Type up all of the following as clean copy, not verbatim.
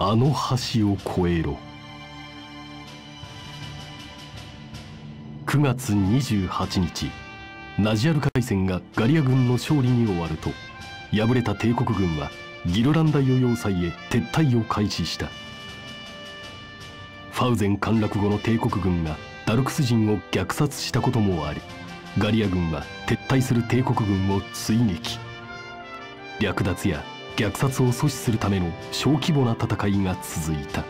あの橋を越えろ。9月28日、ナジアル海戦がガリア軍の勝利に終わると、敗れた帝国軍はギロランダ世要塞へ撤退を開始した。ファウゼン陥落後の帝国軍がダルクス人を虐殺したこともあり、ガリア軍は撤退する帝国軍を追撃。略奪や虐殺を阻止するための小規模な戦いが続いた。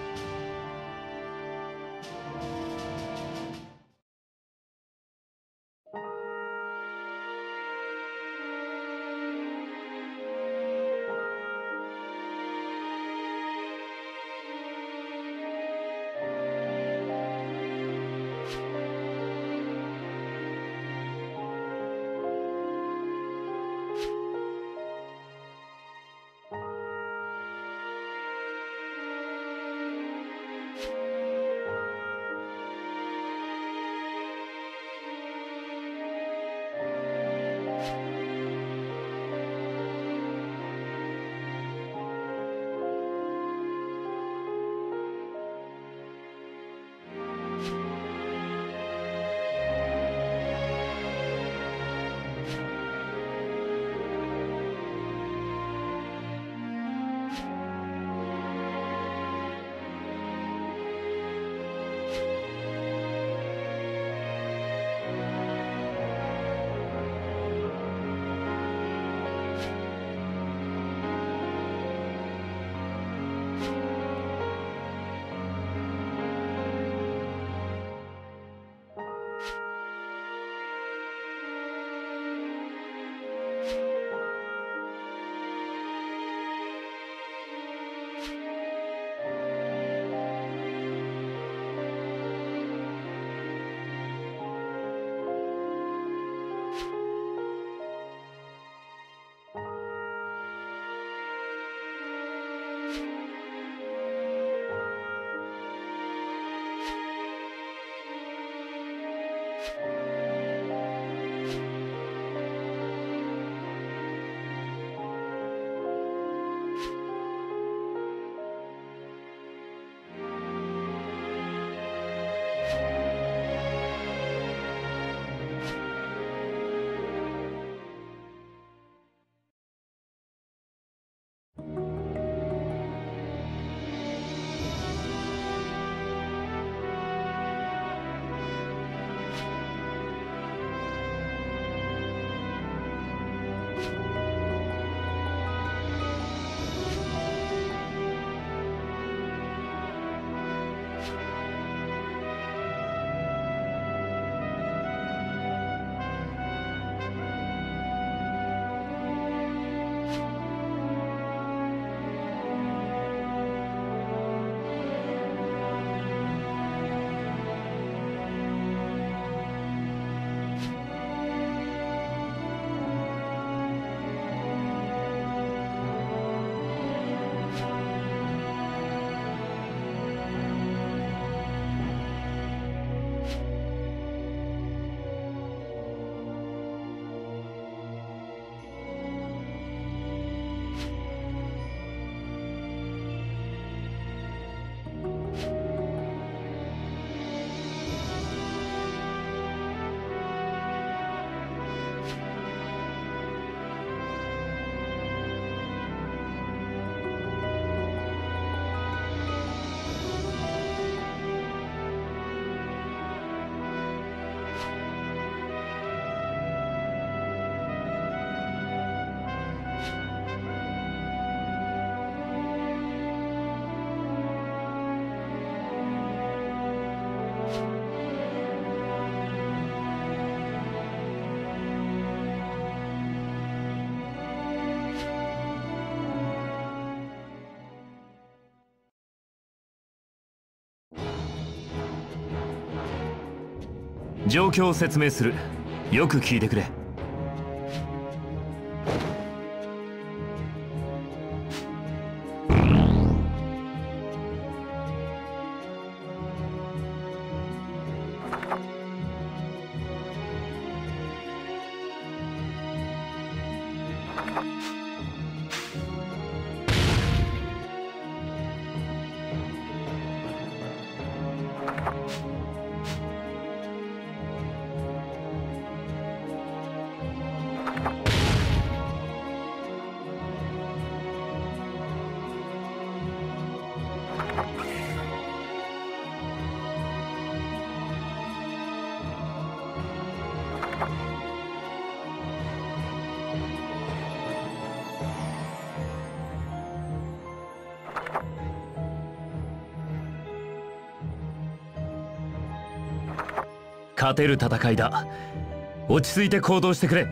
状況を説明する。よく聞いてくれ。勝てる戦いだ。落ち着いて行動してくれ。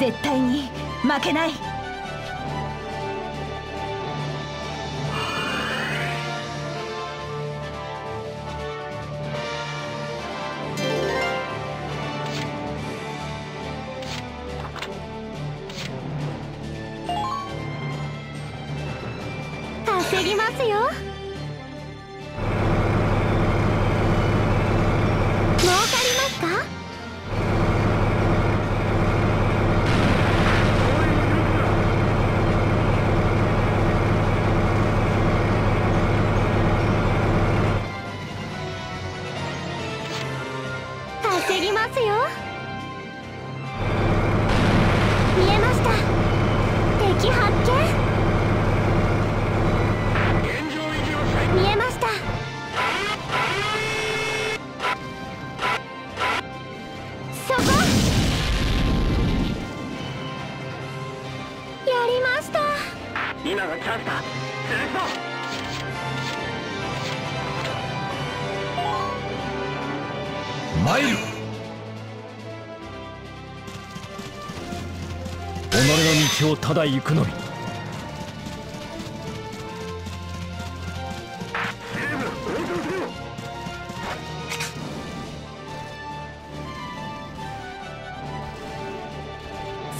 絶対に負けない。焦りますよ。もうかりますか？参る。己の道をただ行くのみ。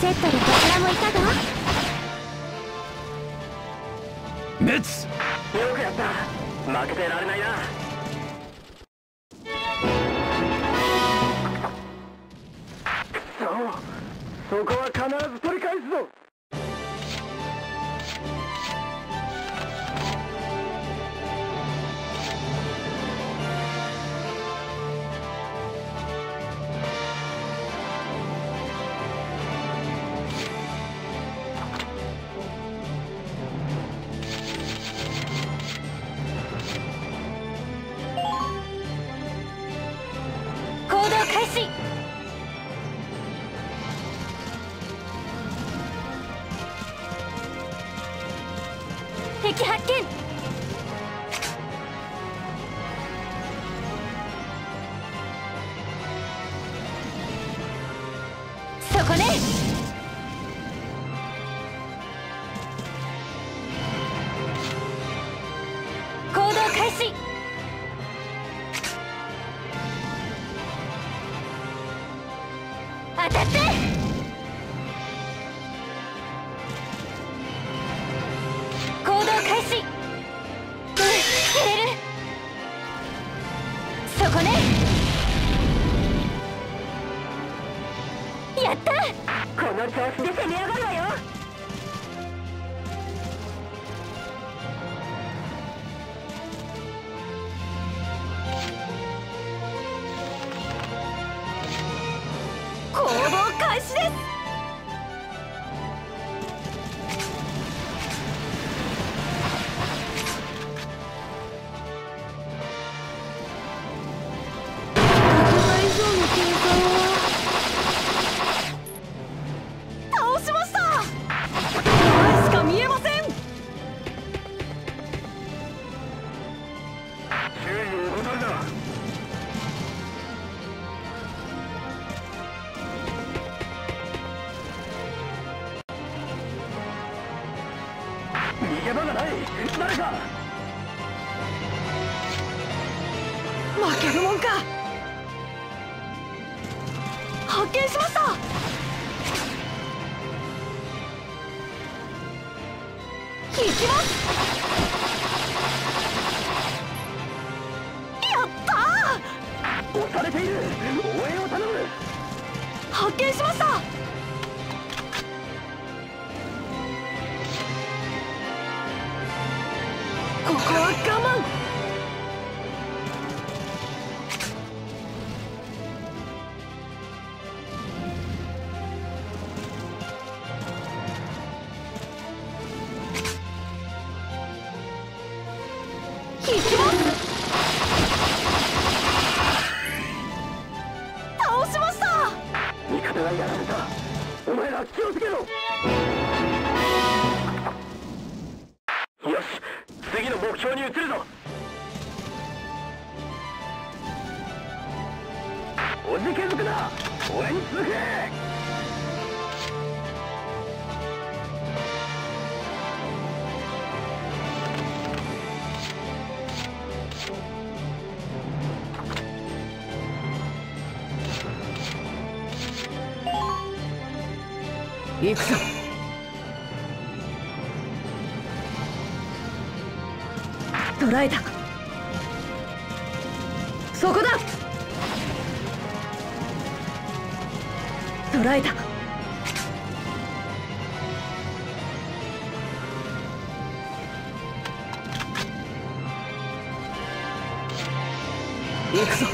セットでこちらもいかが？熱！よくやった。負けてられないな。そこは必ず取り返すぞ。行動開始。敵発見。そこね。行動開始。当たって。やった。この調子で攻め上がるわよ。攻防開始です。倒しました。誰か。負けるもんか。発見しました。行きます。やったー。押されている。応援を頼む。発見しました。 ここは我慢。 行くぞ。捉えた。そこだ。捉えた。行くぞ。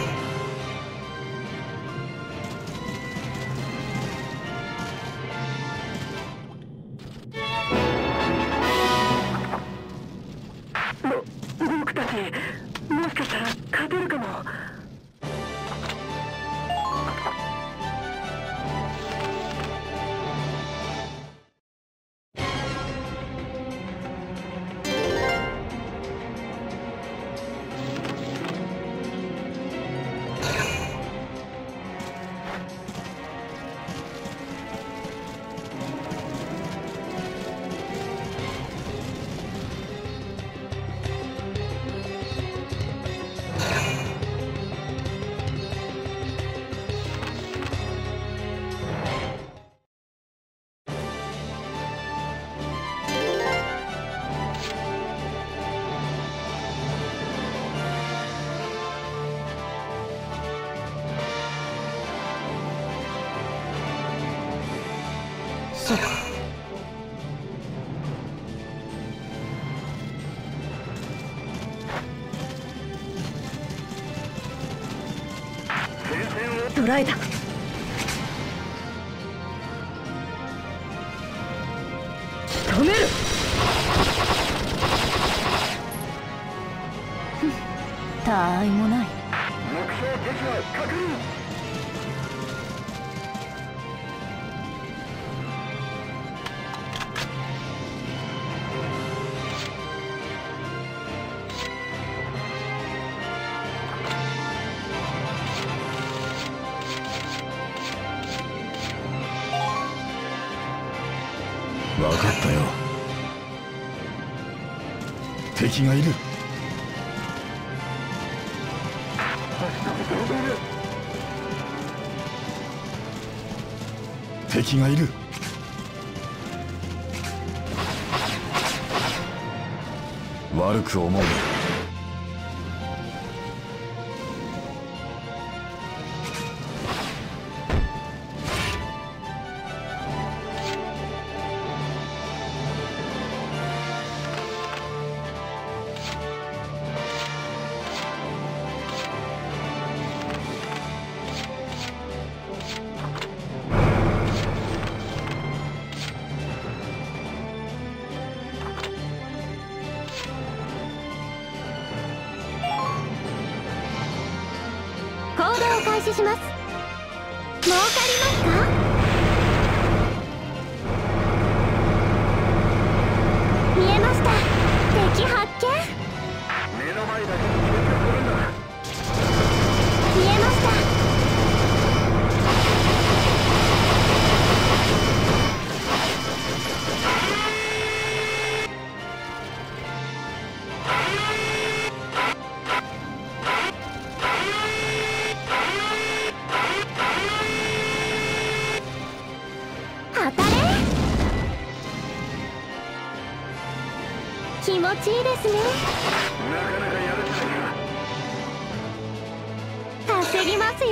捉えた。止める。他愛もない。目標敵は確認。 敵がいる。敵がいる。悪く思う。ちいいですね。なかなかやるってな。稼ぎますよ。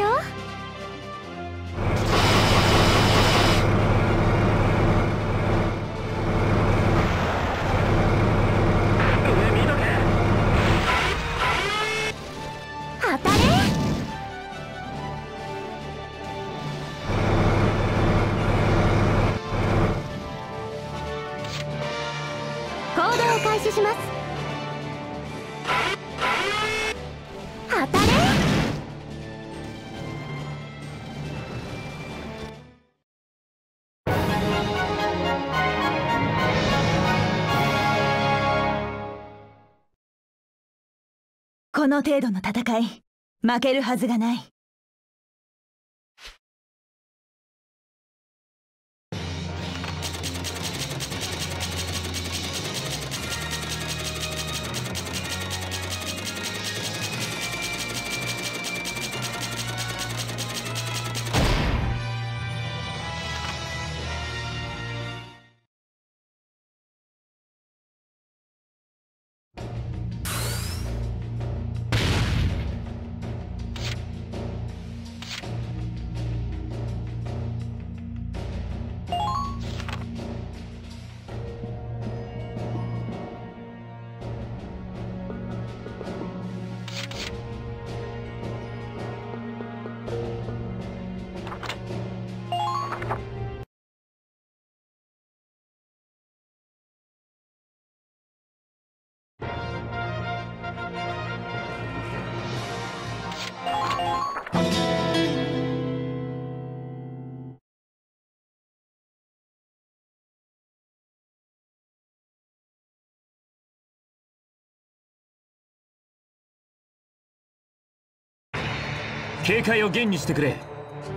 この程度の戦い、負けるはずがない。警戒を厳にしてくれ。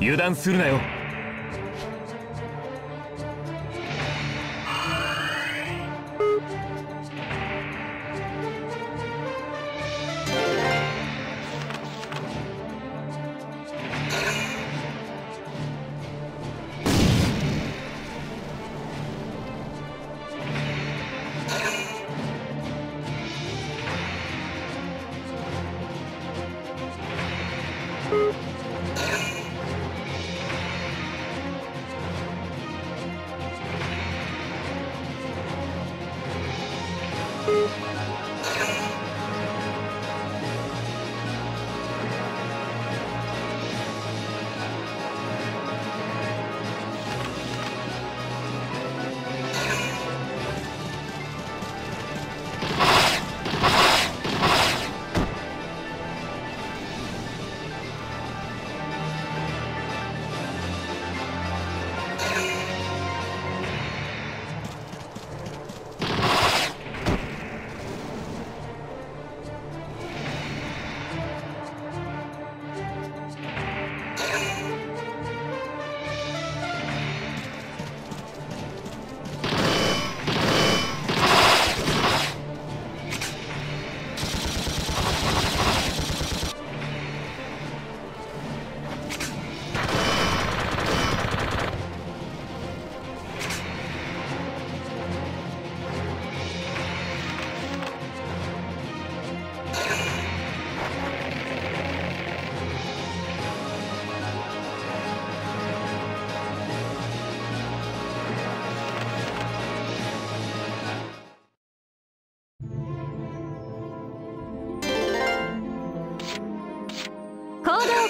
油断するなよ。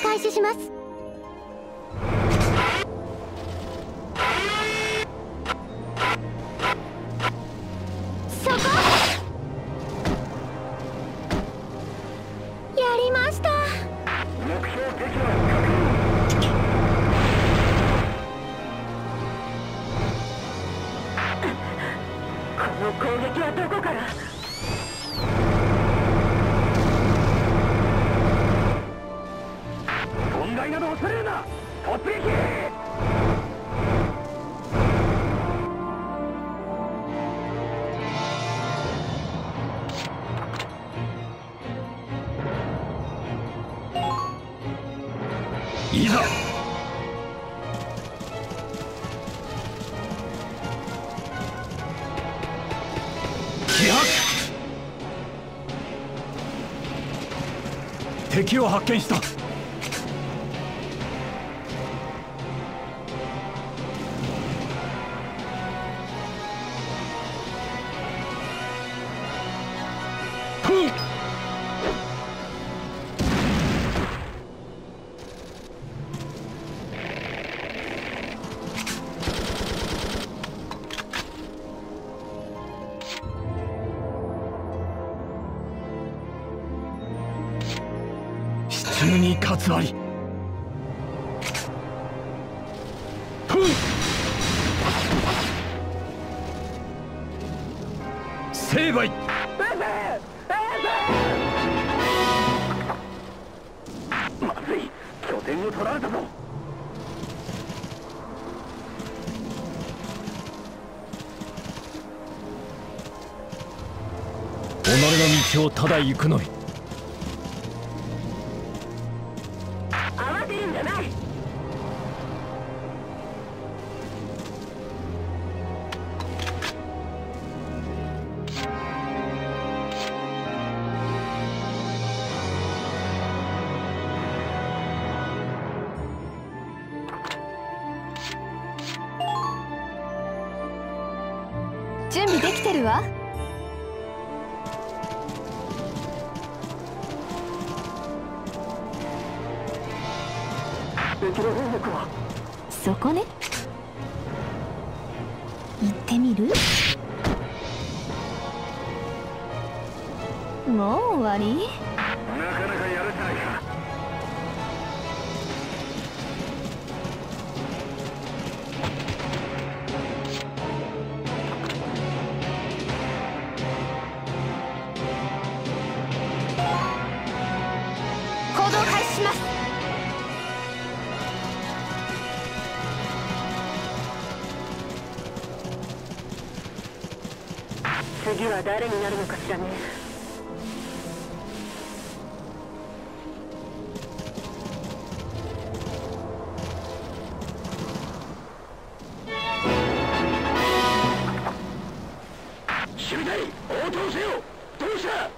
開始します。そこやりました。目標敵の確認。この攻撃はどこから？いざ。気迫。敵を発見した。つまり成敗。まずい、拠点を取られたぞ。己の道をただ行くのみ。そこね、行ってみる？もう終わり？なかなかやるじゃないか。行動開始します。次は誰になるのかしらね。守備隊応答せよ。どうした。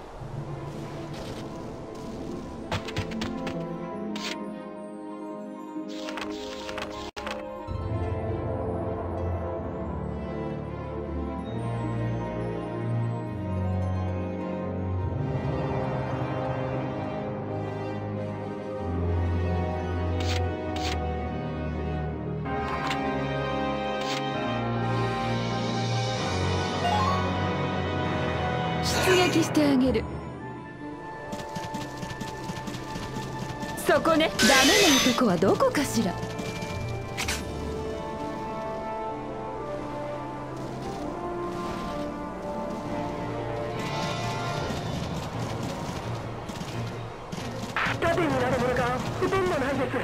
してあげる。そこね、ダメな男はどこかしら。盾になるものがほとんどないです。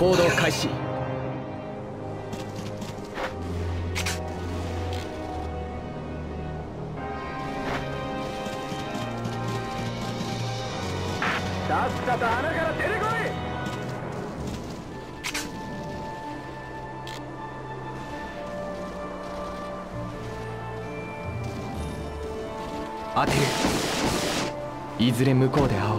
行動開始。さっさと穴から出てこい。当てる。いずれ向こうで会おう。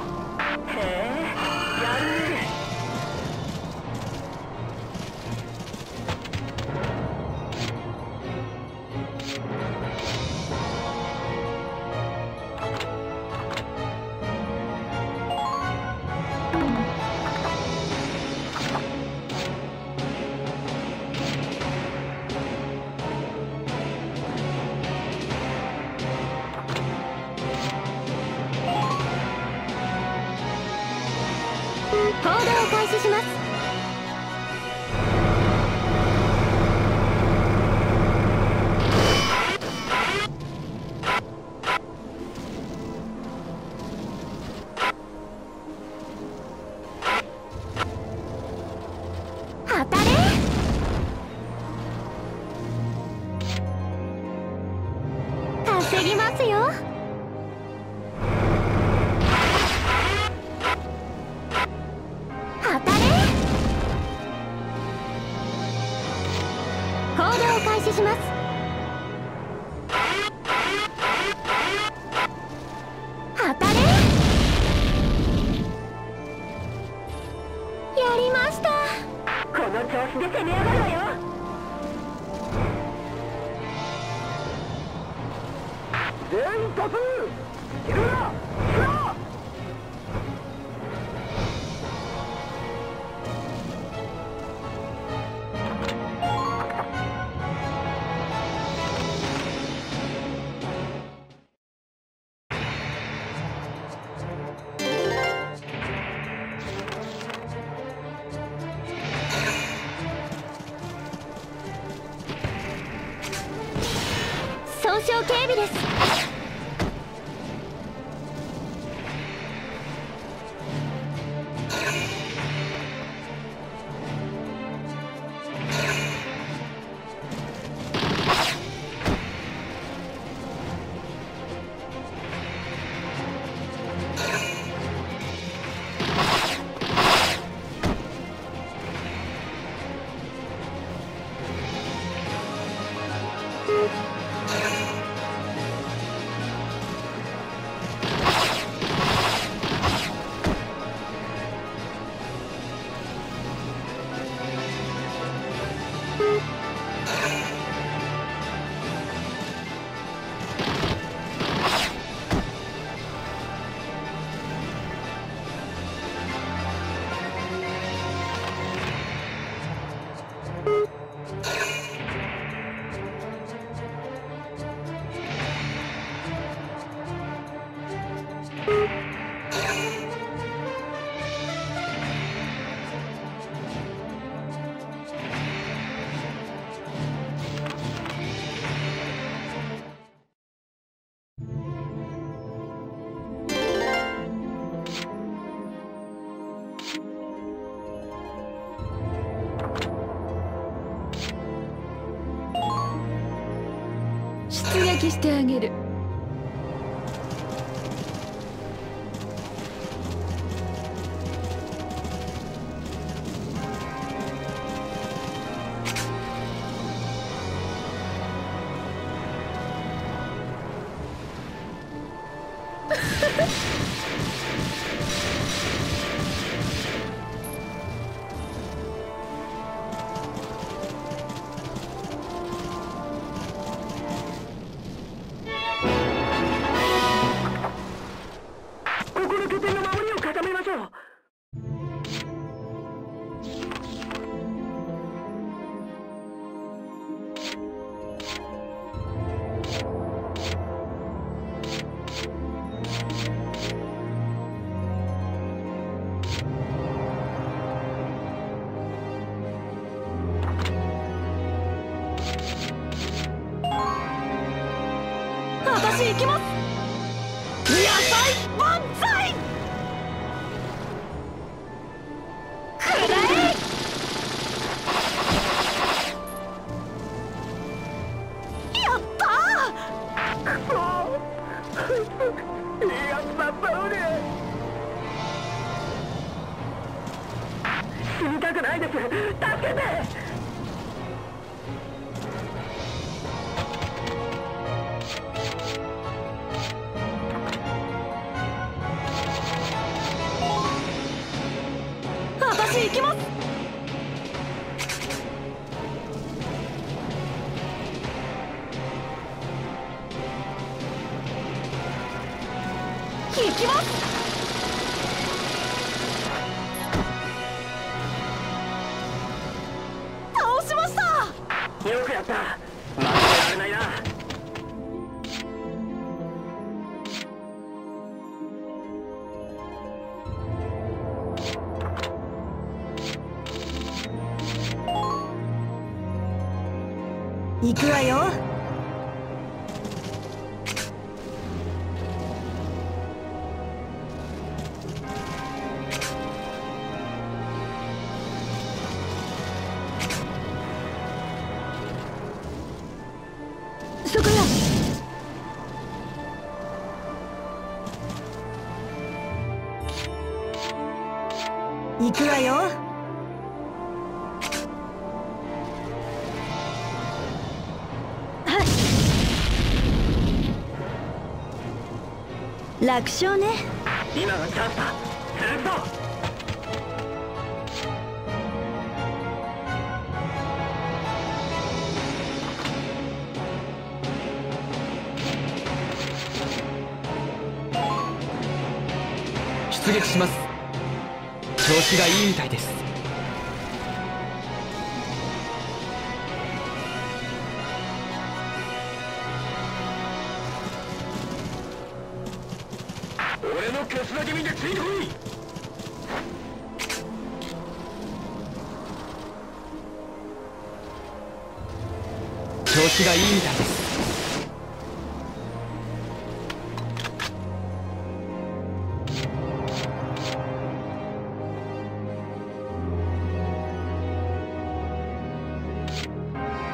行動を開始します。当たれ。蹴りますよ。当たれ。行動を開始します。当たれ。やりました。この調子で攻め上がるわよ。全員突入。キルラキラ。損傷警備です。出撃してあげる。私行きます。野菜万歳。くらえ。やったー。くそー。やったったおね。死にたくないです。助けて。行きます。行きます。倒しました。よくやった。負けられないな。行くわよ。そこだ。行くわよ。楽勝ね。今はチャンスだ。ずっと。 出撃します。調子がいいみたいです。俺のケツだけ見てついてこい。調子がいいみたいです。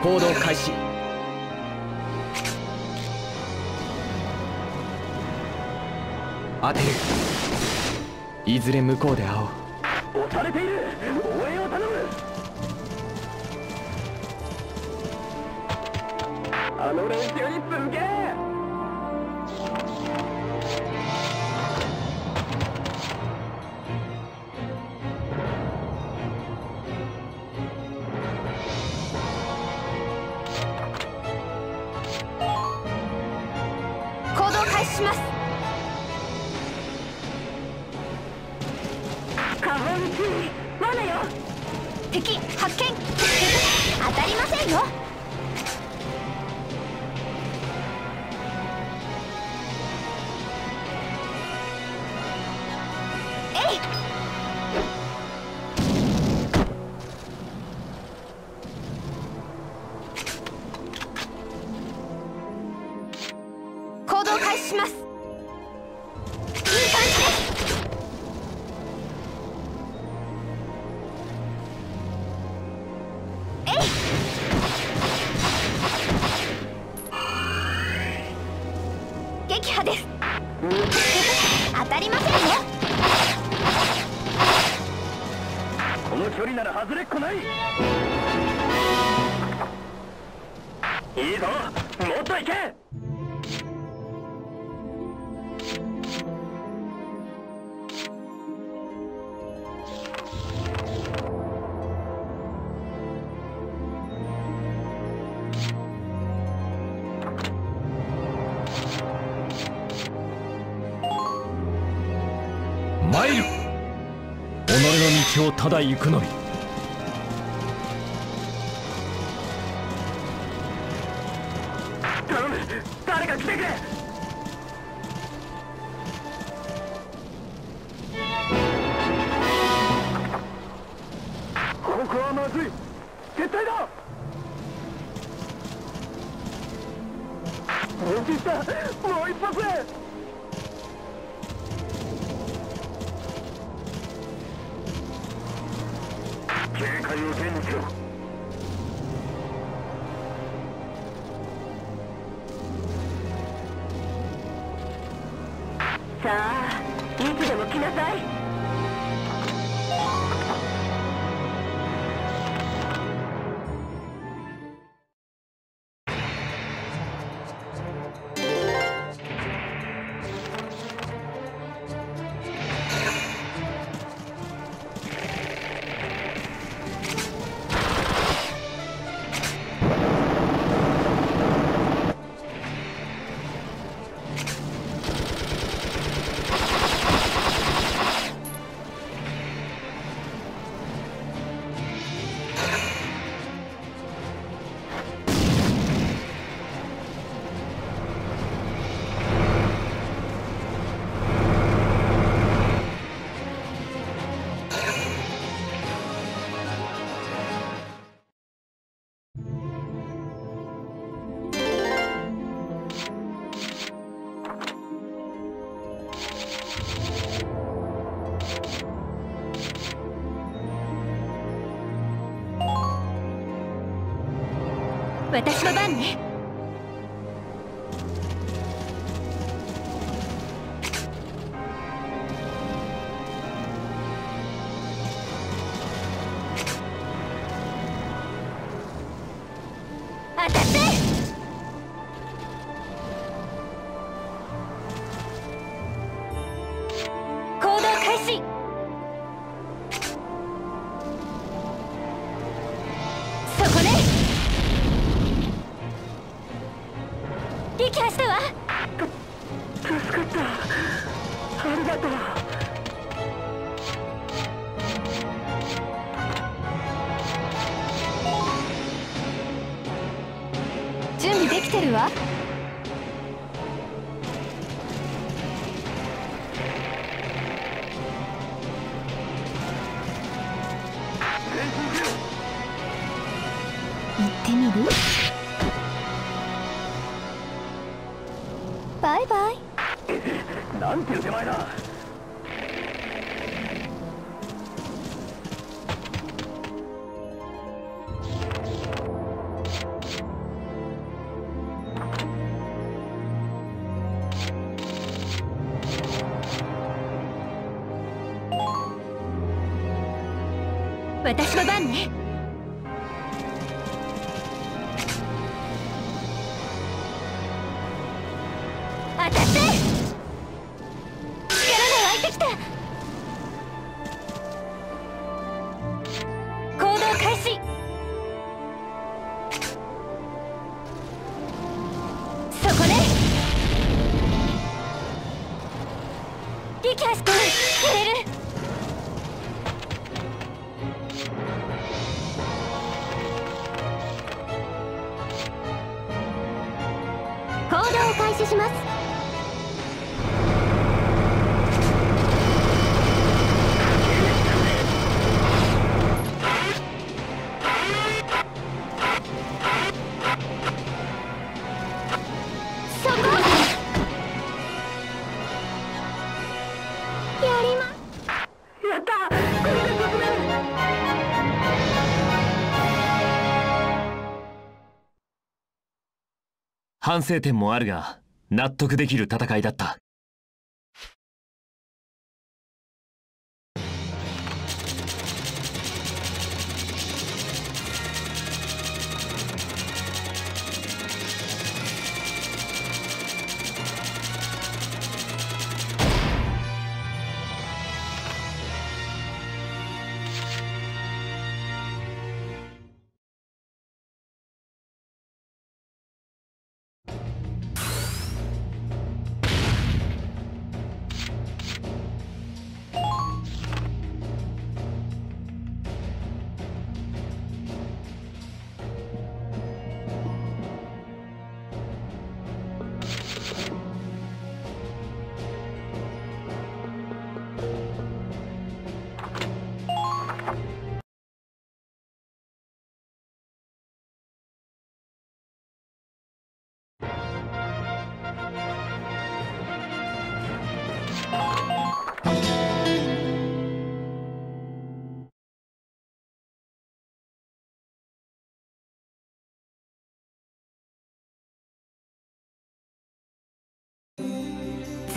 行動開始。当てる。いずれ向こうで会おう。押されている。応援を頼む。あの練習に続け。敵発見。当たりませんよ。えい。行動開始します。 当たりませんよ。この距離なら外れっこない。いいぞ、もっといけ。参る。己の道をただ行くのみ。頼む、誰か来てくれ。ここはまずい。撤退だ。落ちした。もう一発。 警戒を手にしろ。さあ、いつでも来なさい。私の番ね。きてるわ。行ってみる？バイバイ。なんて腕前だ。私の番ね。当たって！力が湧いてきた。行動開始。そこね。撃破して。触れる。行動を開始します。そこやります。やった。反省点もあるが納得できる戦いだった。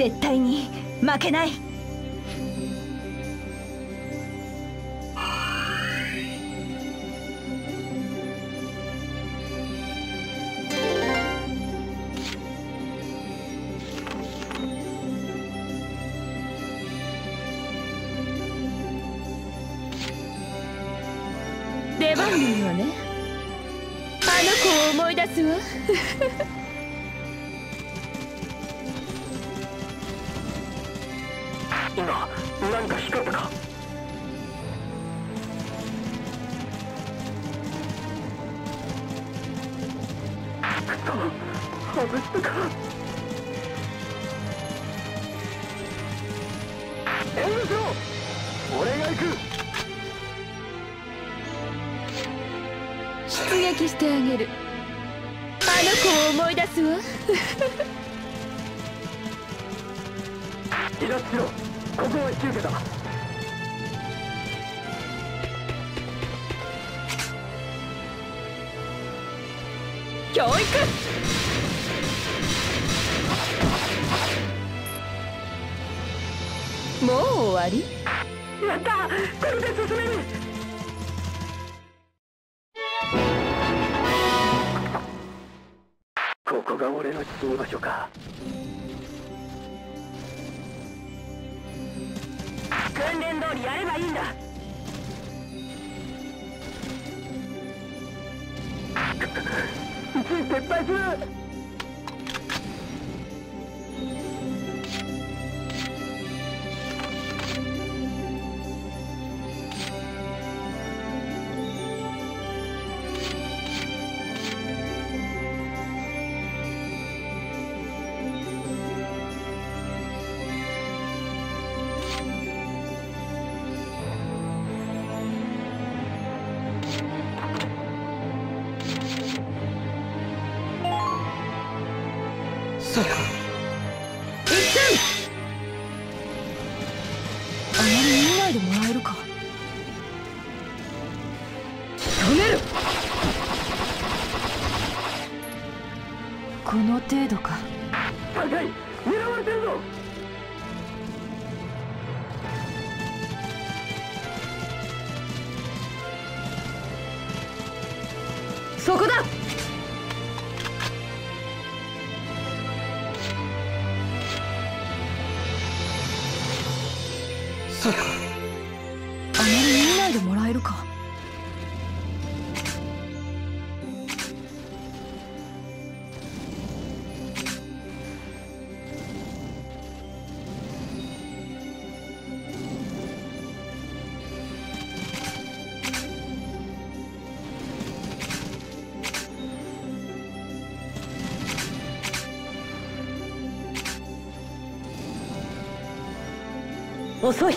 絶対に負けない。出番にはね、あの子を思い出すわ。今何か光ったか。くっと外したか。援助俺が行く。出撃してあげる。あの子を思い出すわ。いらっしゃい。ここは引き受けた。教育。もう終わり。やった。これで進める。ここが俺の死に場所か。訓練通りやればいいんだ。一時撤退する。そうか。あまり見ないでもらえるか。止める。この程度か。高い。狙われてるぞ。そこだ。そうか。あまり見ないでもらえるか。遅い。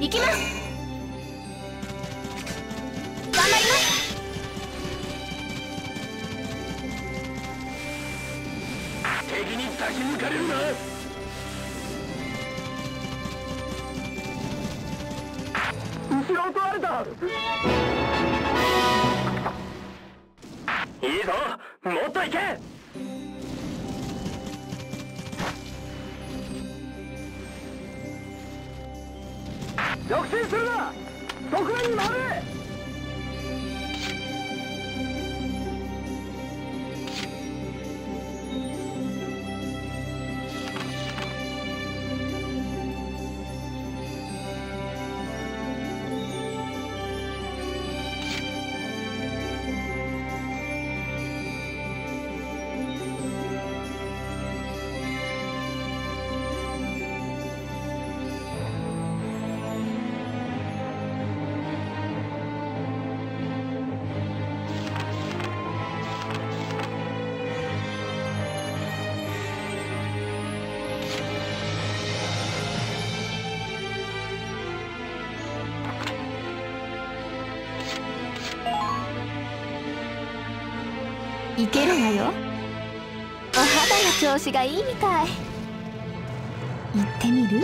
行きます。頑張ります。敵に抱き抜かれるな。後ろを取られた。いいぞ、もっと行け。独占するな。側面に回れ。いけるわよ。お肌の調子がいいみたい。行ってみる？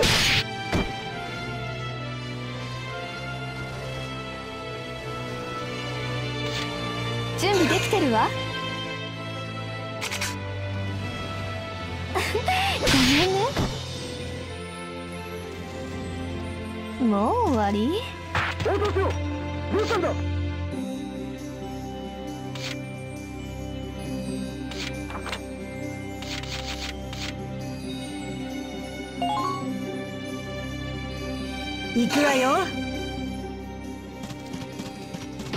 準備できてるわ。ごめんね。もう終わり？どうしよう。どうしたんだ？行くわよ。どう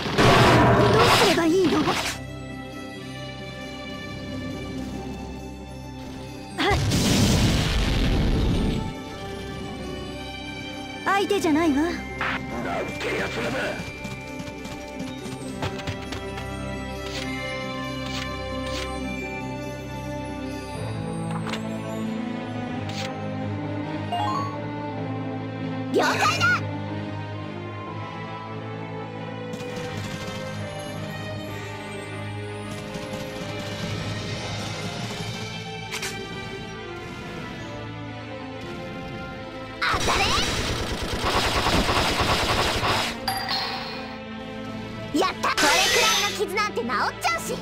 すればいいの？相手じゃないわ。なんてやつらだ。了解だ。当たれ。やった。これくらいの傷なんて治っちゃうし。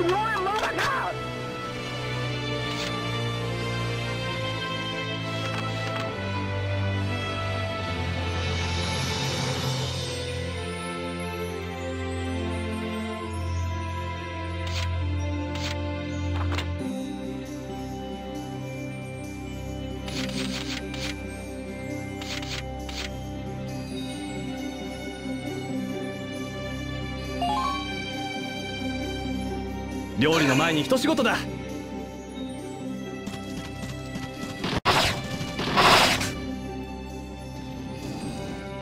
おい、まだか。料理の前に一仕事だ。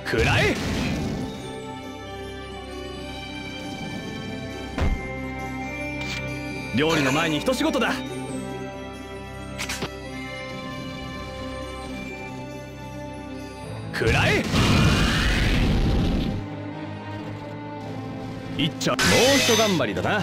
食らえ。料理の前に一仕事だ。食らえ。いっちゃう。もうひと頑張りだな。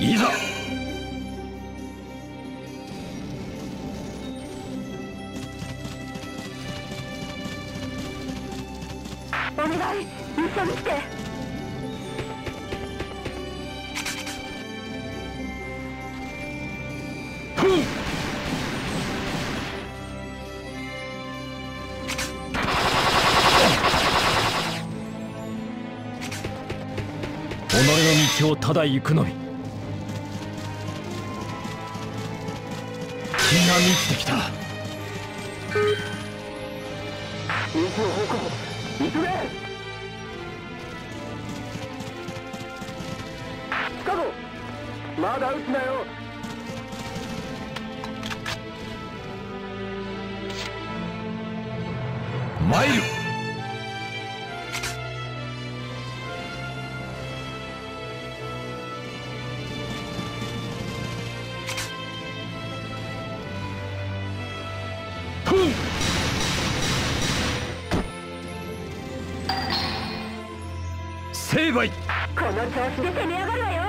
いざ。お願い、一緒に来て。己の道をただ行くのみ。生きてきた。まだ撃つなよ。参る。成敗。この調子で攻め上がるわよ。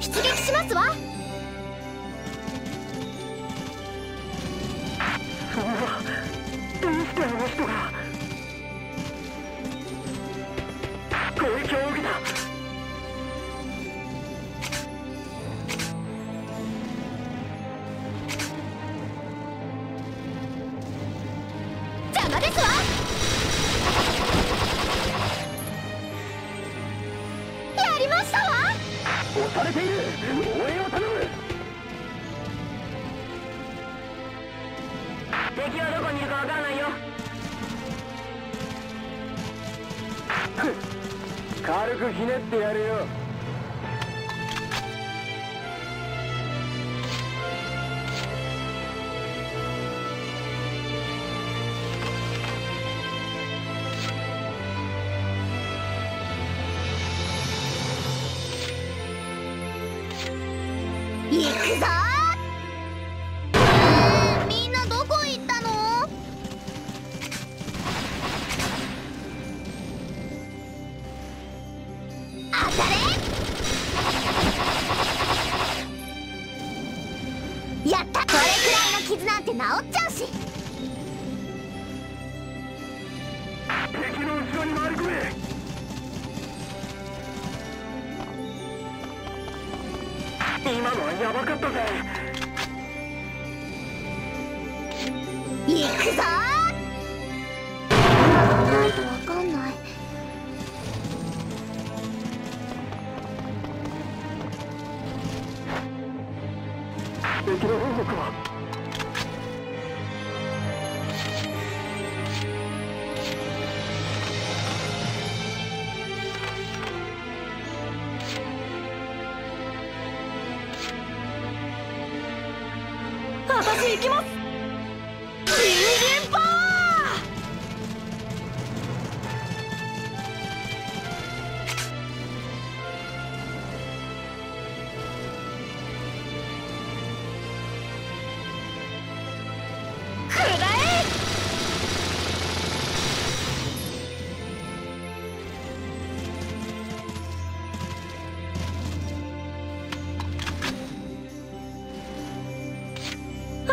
出撃しますわ。敵はどこにいるかわからないよ。軽くひねってやるよ。行くぞ。みんなどこ行ったの？当たれ！やった！これくらいの傷なんて治っちゃうし。敵の後ろに回り込め。今のはやばかったぜ。行くぞ。ないとわかんない。敵の本国は私行きます。新人パワーくらえ。私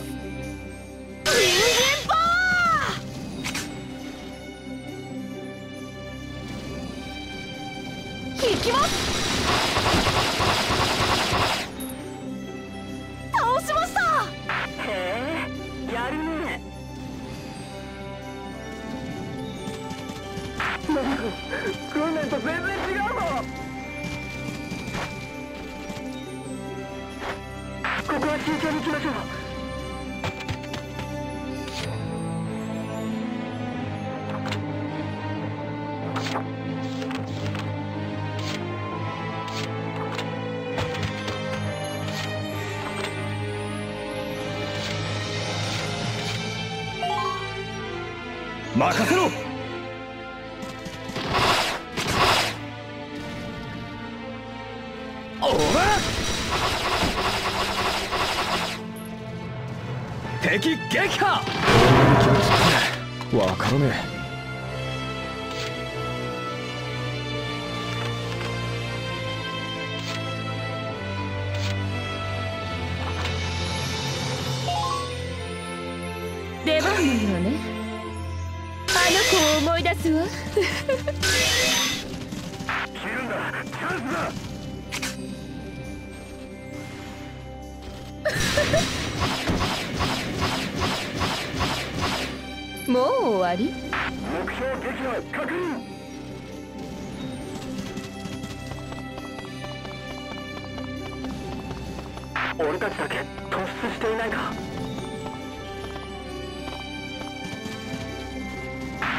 す。行きます。倒しました。へえ、やるね。なんか訓練と全然違うの。ここは慎重に行きましょう。任せろ。おら！敵撃破。わからねえ。出番のよね。あの子を思い出すわ。切るんだ。チャンスだ。もう終わり。目標撃破確認。俺たちだけ突出していないか。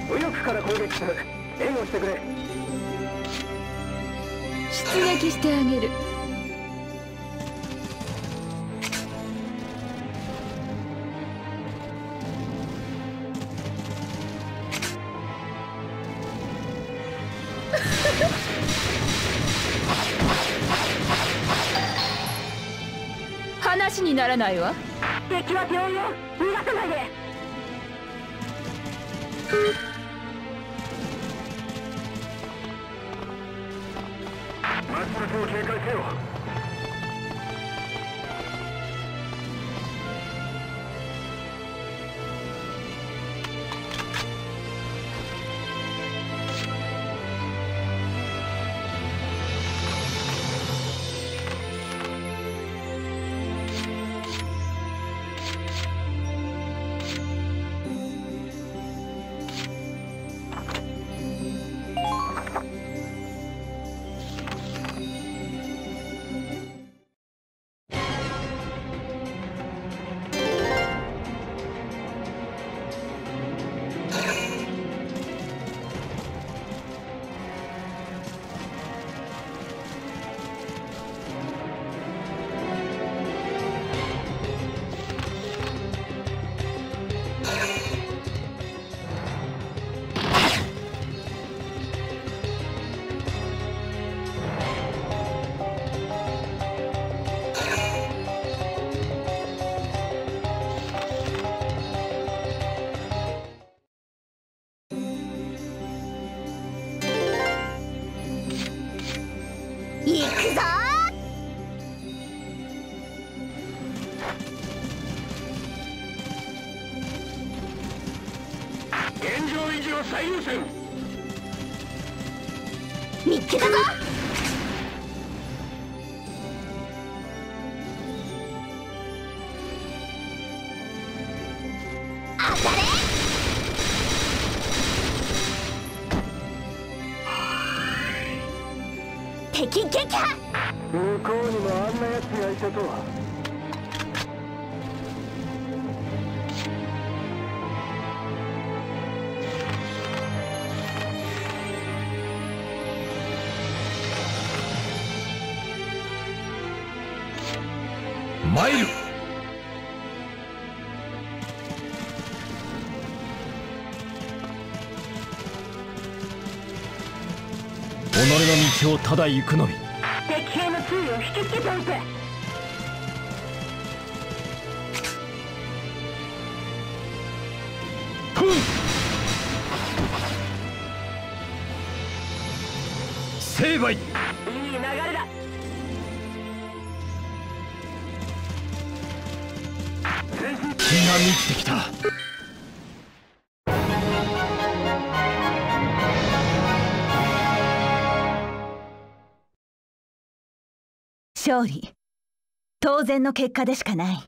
右翼から攻撃する。援護してくれ。出撃してあげる。話にならないわ。敵は病院を逃がさないで。警戒せよ。現状維持を最優先。見つけたぞ。当たれ。 敵撃破。向こうにもあんなやつがいたとは。参る。己の道をただ行くのみ。 敵兵の注意を引きつけておいて。成敗。いい流れだ。気が満ちてきた。 勝利、当然の結果でしかない。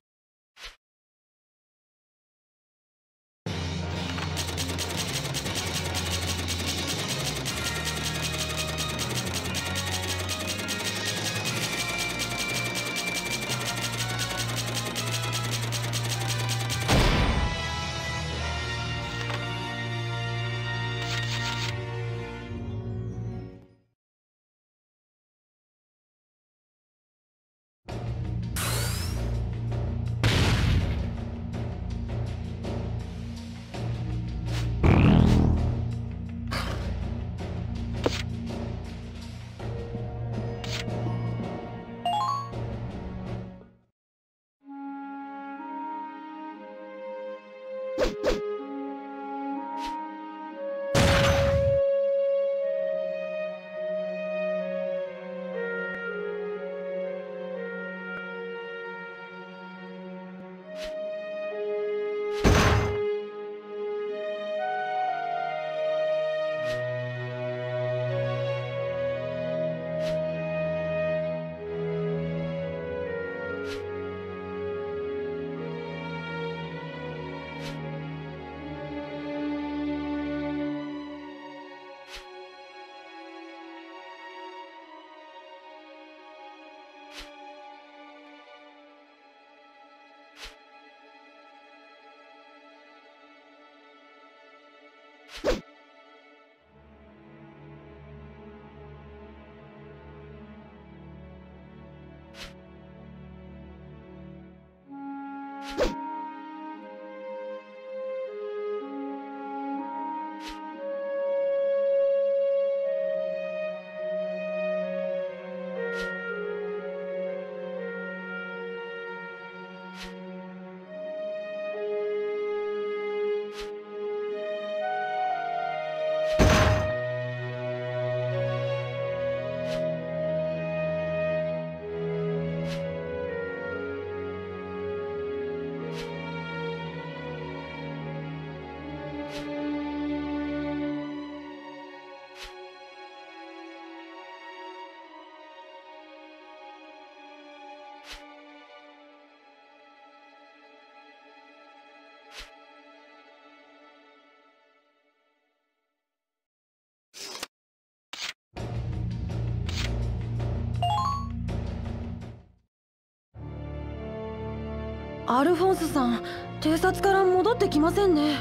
アルフォンスさん、偵察から戻ってきませんね。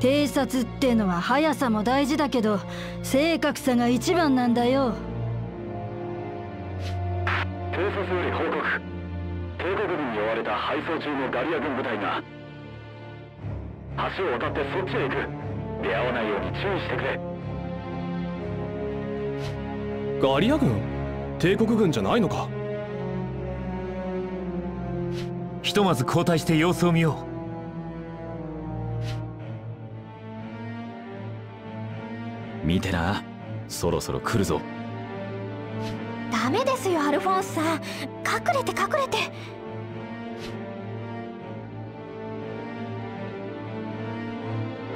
偵察ってのは速さも大事だけど正確さが一番なんだよ。偵察より報告。帝国軍に追われた敗走中のガリア軍部隊が橋を渡ってそっちへ行く。出会わないように注意してくれ。ガリア軍？帝国軍じゃないのか？ ひとまず交代して様子を見よう。 見てな、そろそろ来るぞ。ダメですよアルフォンスさん、隠れて隠れて。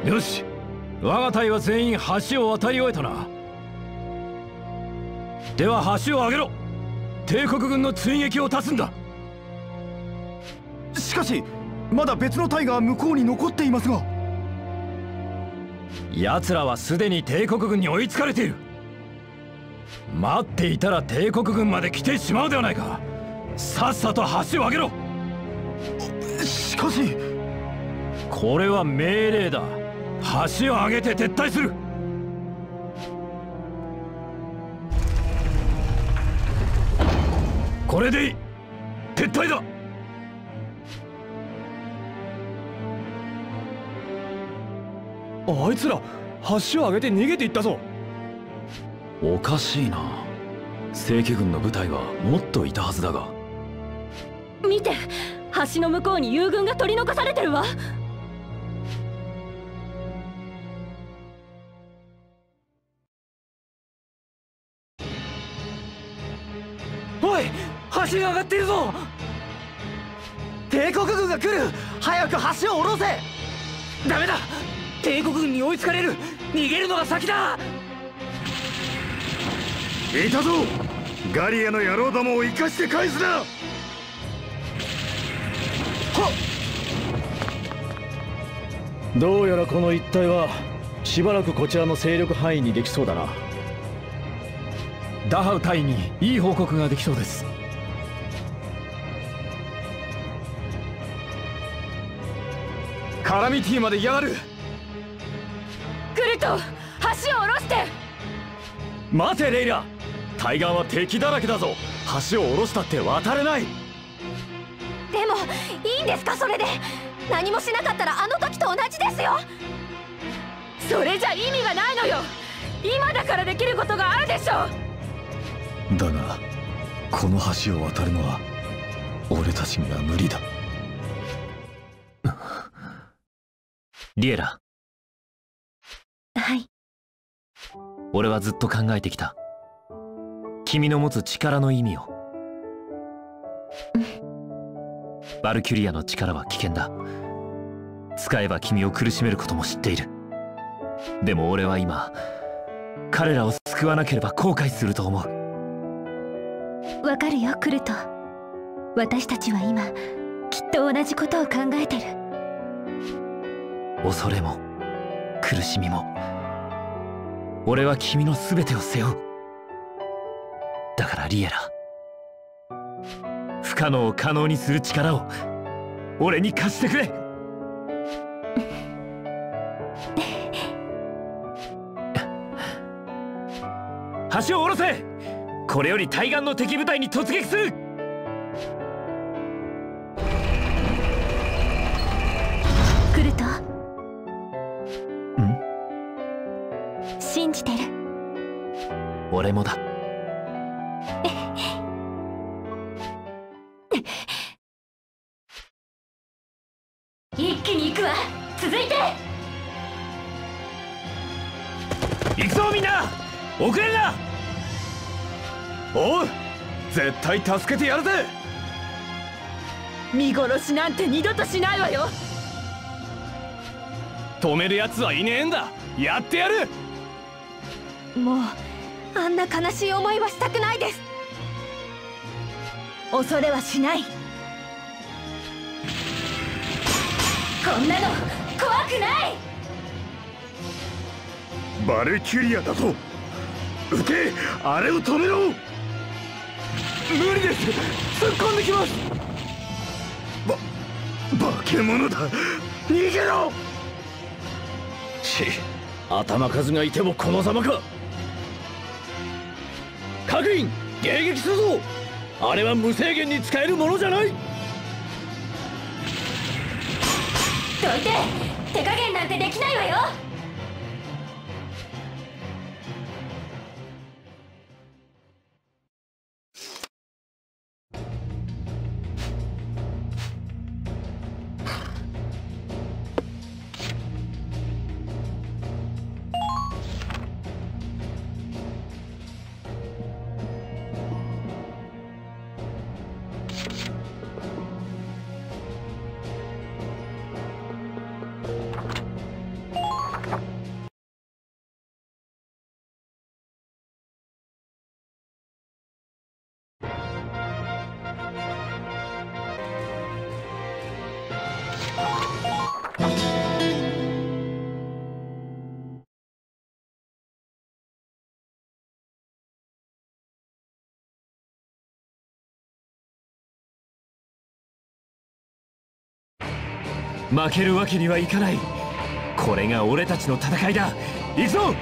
よし、我が隊は全員橋を渡り終えたな。では橋を上げろ。帝国軍の追撃を断つんだ。しかしまだ別の隊が向こうに残っていますが。奴らはすでに帝国軍に追いつかれている。待っていたら帝国軍まで来てしまうではないか。さっさと橋を上げろ。しかしこれは命令だ。橋を上げて撤退する。これでいい。撤退だ。あいつら橋を上げて逃げていったぞ。おかしいな。正規軍の部隊はもっといたはずだが。見て、橋の向こうに友軍が取り残されてるわ。おい、橋が上がっているぞ。帝国軍が来る。早く橋を下ろせ。ダメだ、帝国軍に追いつかれる。逃げるのが先だ。いたぞ、ガリアの野郎どもを生かして返すな。どうやらこの一帯はしばらくこちらの勢力範囲にできそうだな。ダハウ隊にいい報告ができそうです。カラミティまでやがる。クルト、橋を下ろして。待てレイラ、対岸は敵だらけだぞ。橋を下ろしたって渡れない。でもいいんですか、それで。何もしなかったらあの時と同じですよ。それじゃ意味がないのよ。今だからできることがあるでしょう。だがこの橋を渡るのは俺たちには無理だ。リエラ。はい。俺はずっと考えてきた、君の持つ力の意味を。バルキュリアの力は危険だ。使えば君を苦しめることも知っている。でも俺は今、彼らを救わなければ後悔すると思う。わかるよクルト。私たちは今きっと同じことを考えてる。恐れも苦しみも俺は君の全てを背負う。だからリエラ、不可能を可能にする力を俺に貸してくれ。橋を下ろせ。これより対岸の敵部隊に突撃する。クルト。うん？信じてる。俺もだ。一気に行くわ。続いて行くぞ。みんな遅れるな。おう、絶対助けてやるぜ。見殺しなんて二度としないわよ。止めるやつはいねえんだ。やってやる。もうあんな悲しい思いはしたくないです。恐れはしない。こんなの怖くない。バルキュリアだぞ。撃て、あれを止めろ。無理です、突っ込んできます。化け物だ、逃げろ。頭数がいてもこのざまか。各員迎撃するぞ。あれは無制限に使えるものじゃない。どいて、手加減なんてできないわよ。負けるわけにはいかない。これが俺たちの戦いだ。行くぞ。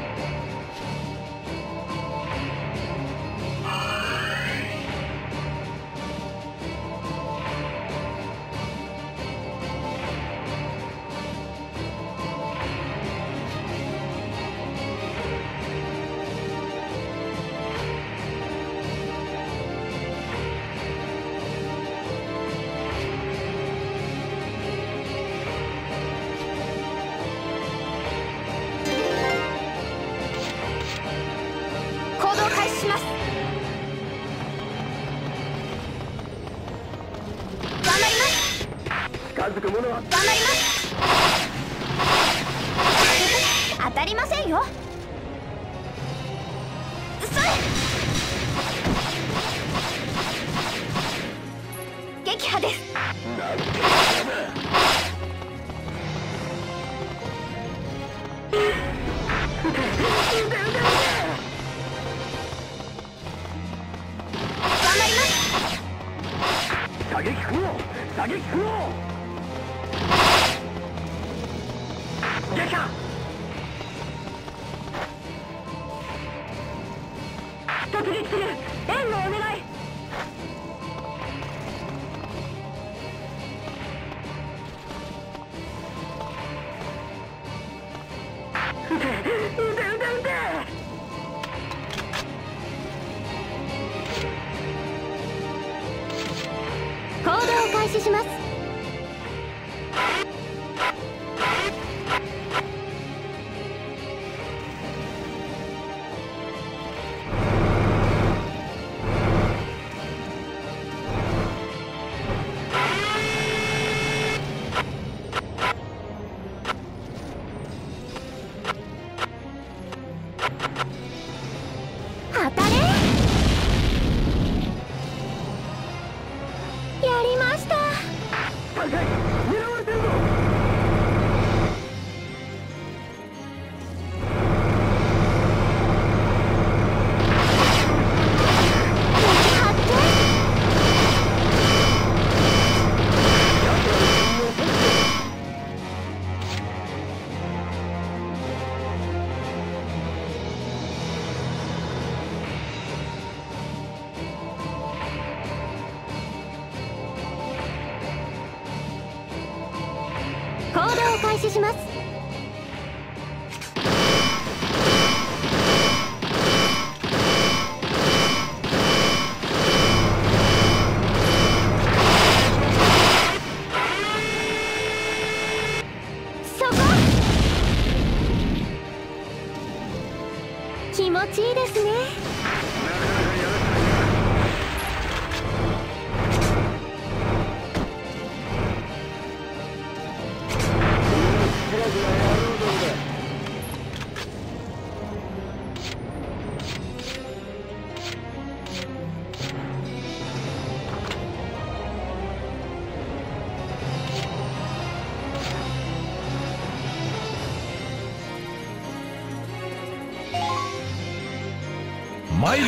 参る。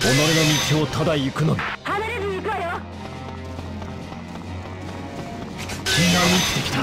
己の道をただ行くのみ。離れずに行くわよ。気が満ちてきた。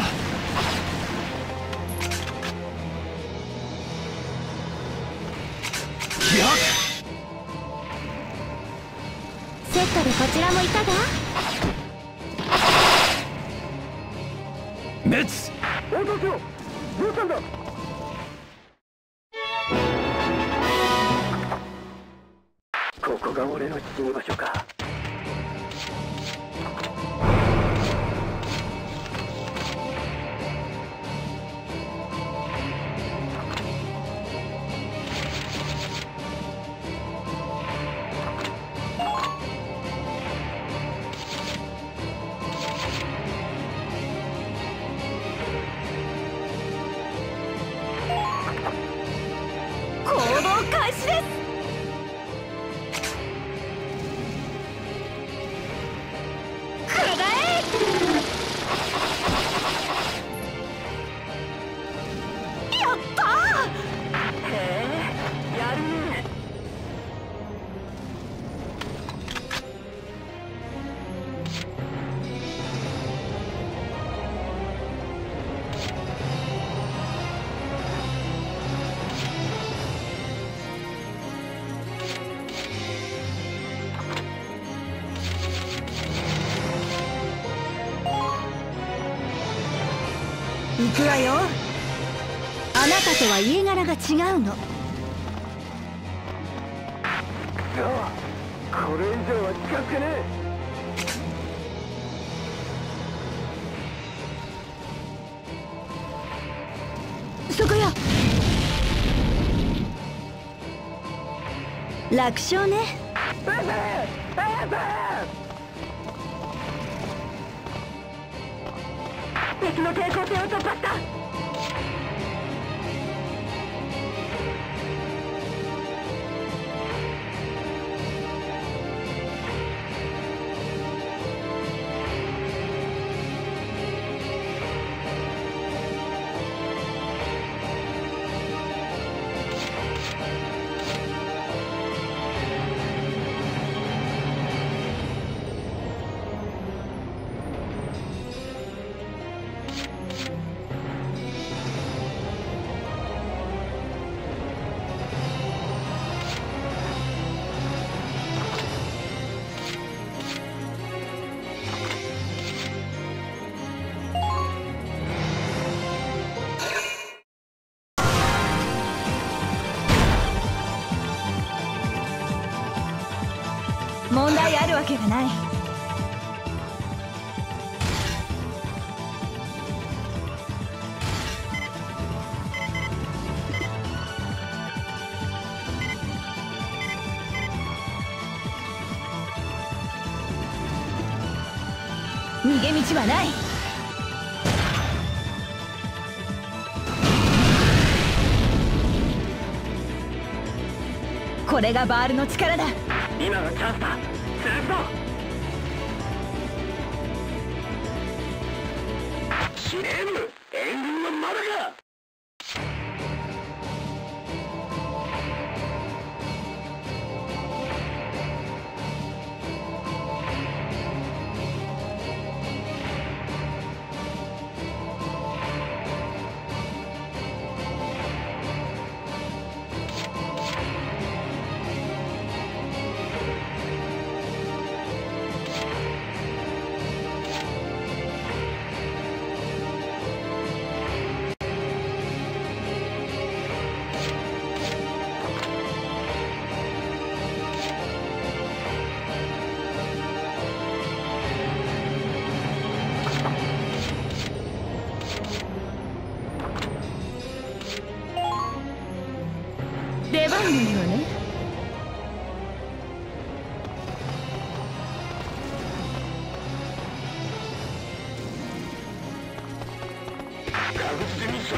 行くわよ。あなたとは家柄が違うの。これ以上は近づけねえ。そこよ。楽勝ね。敵の抵抗線を突破した。問題あるわけがない。逃げ道はない。これがバールの力だ。今がチャンスだ。続くぞ。キレる援軍はまだか。出番ないわね。確実にしろ。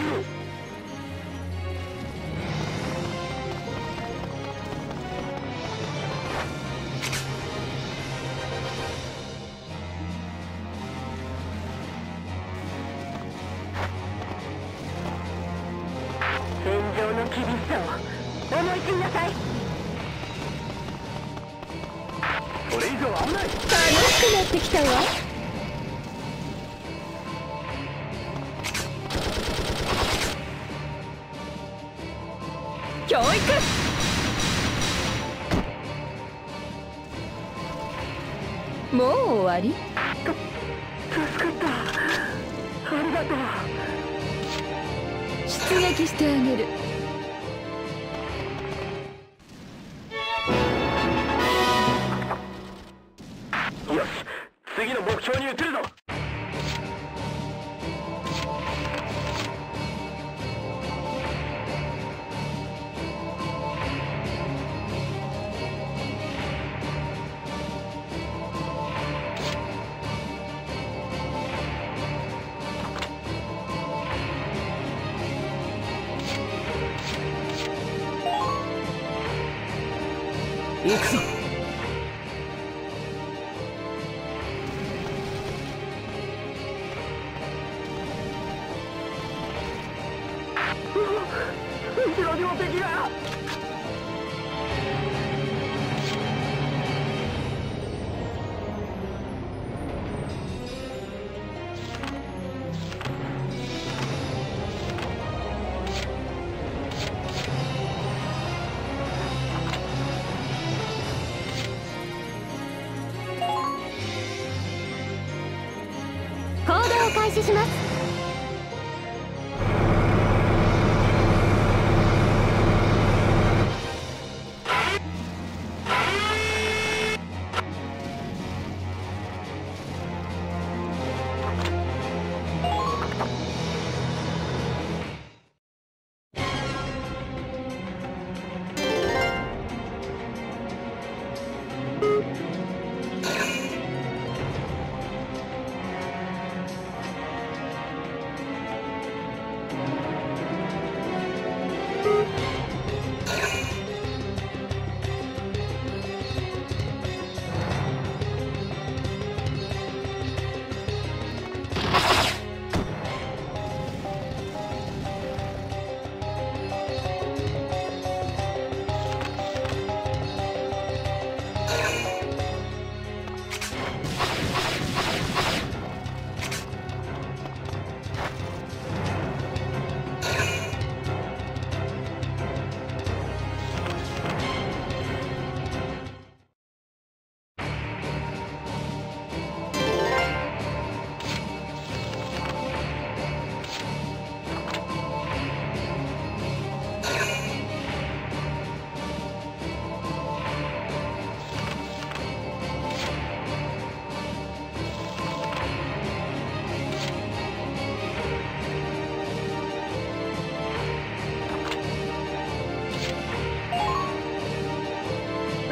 教育。もう終わり。助かった。ありがとう。出撃してあげる。よし、次の目標に移るぞ。行くぞ。後ろにも敵が。行動を開始します。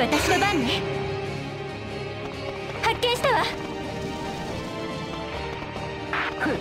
私の番ね。発見したわ。くっ消える。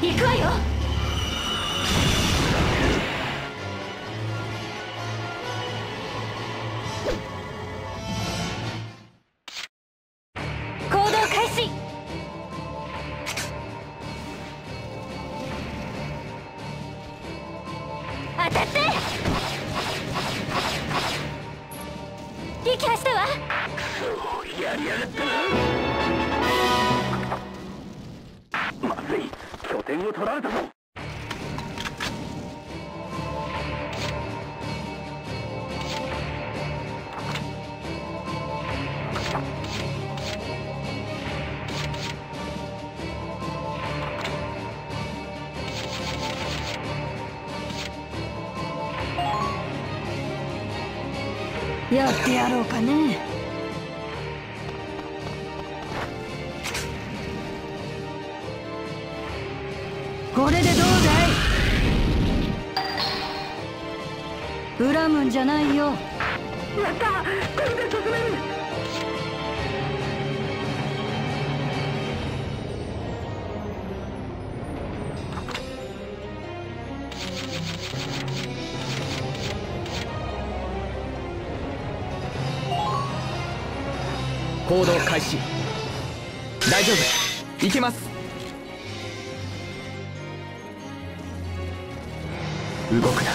行くわよ。行動開始。当たって撃破したわ。やりやがったな。点を取られたぞ。やってやろうかね。これでどうだい。恨むんじゃないよ。やった、これで進める。行動開始。大丈夫、行けます。動くな。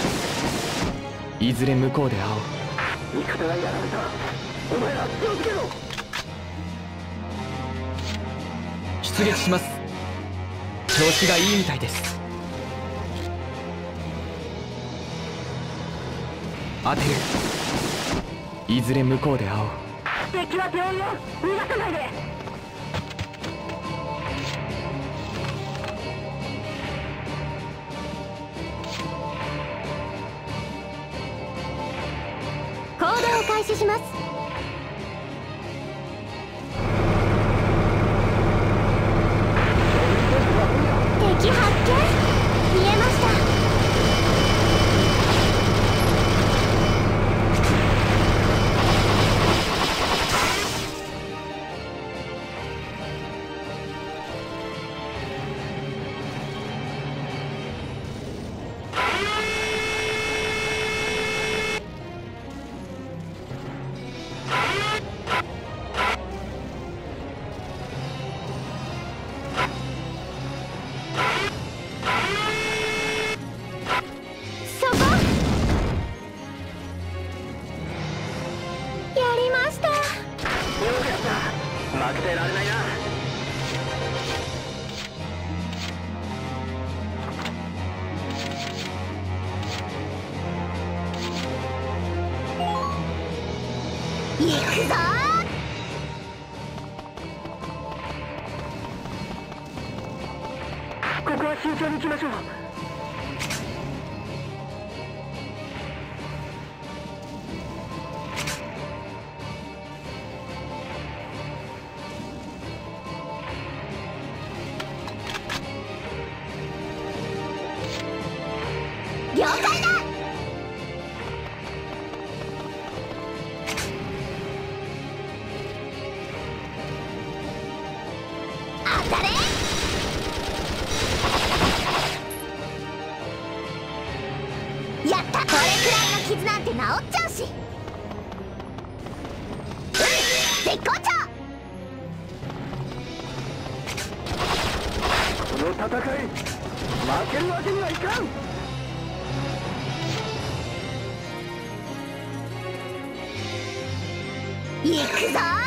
いずれ向こうで会おう。味方がやられた。お前ら気をつけろ。出撃します。調子がいいみたいです。当てる。いずれ向こうで会おう。敵は病院を逃がさないで。開始します。敵発見。見えました。負けてられないな。行くぞ。ここは慎重に行きましょう。了解だ。当たれ。やった。これくらいの傷なんて治っちゃうし。うん、絶好調。の戦い、負けるわけにはいかん。 行くぞー。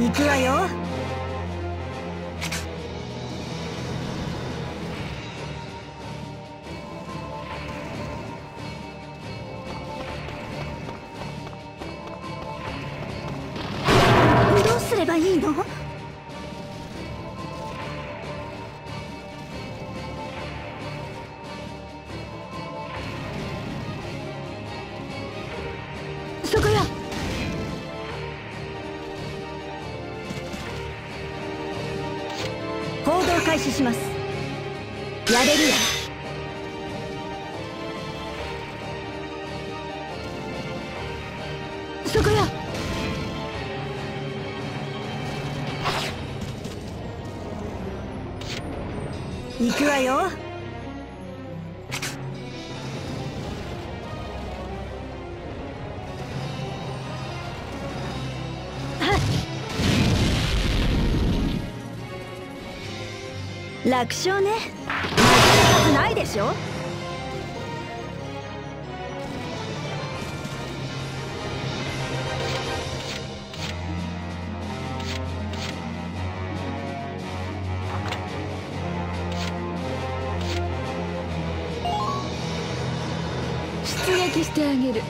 行くわよ。どうすればいいの？そこよ。行動開始します。やれるや。 そこよ。行くわよ。楽勝ね。負けるはずないでしょ。 してあげる。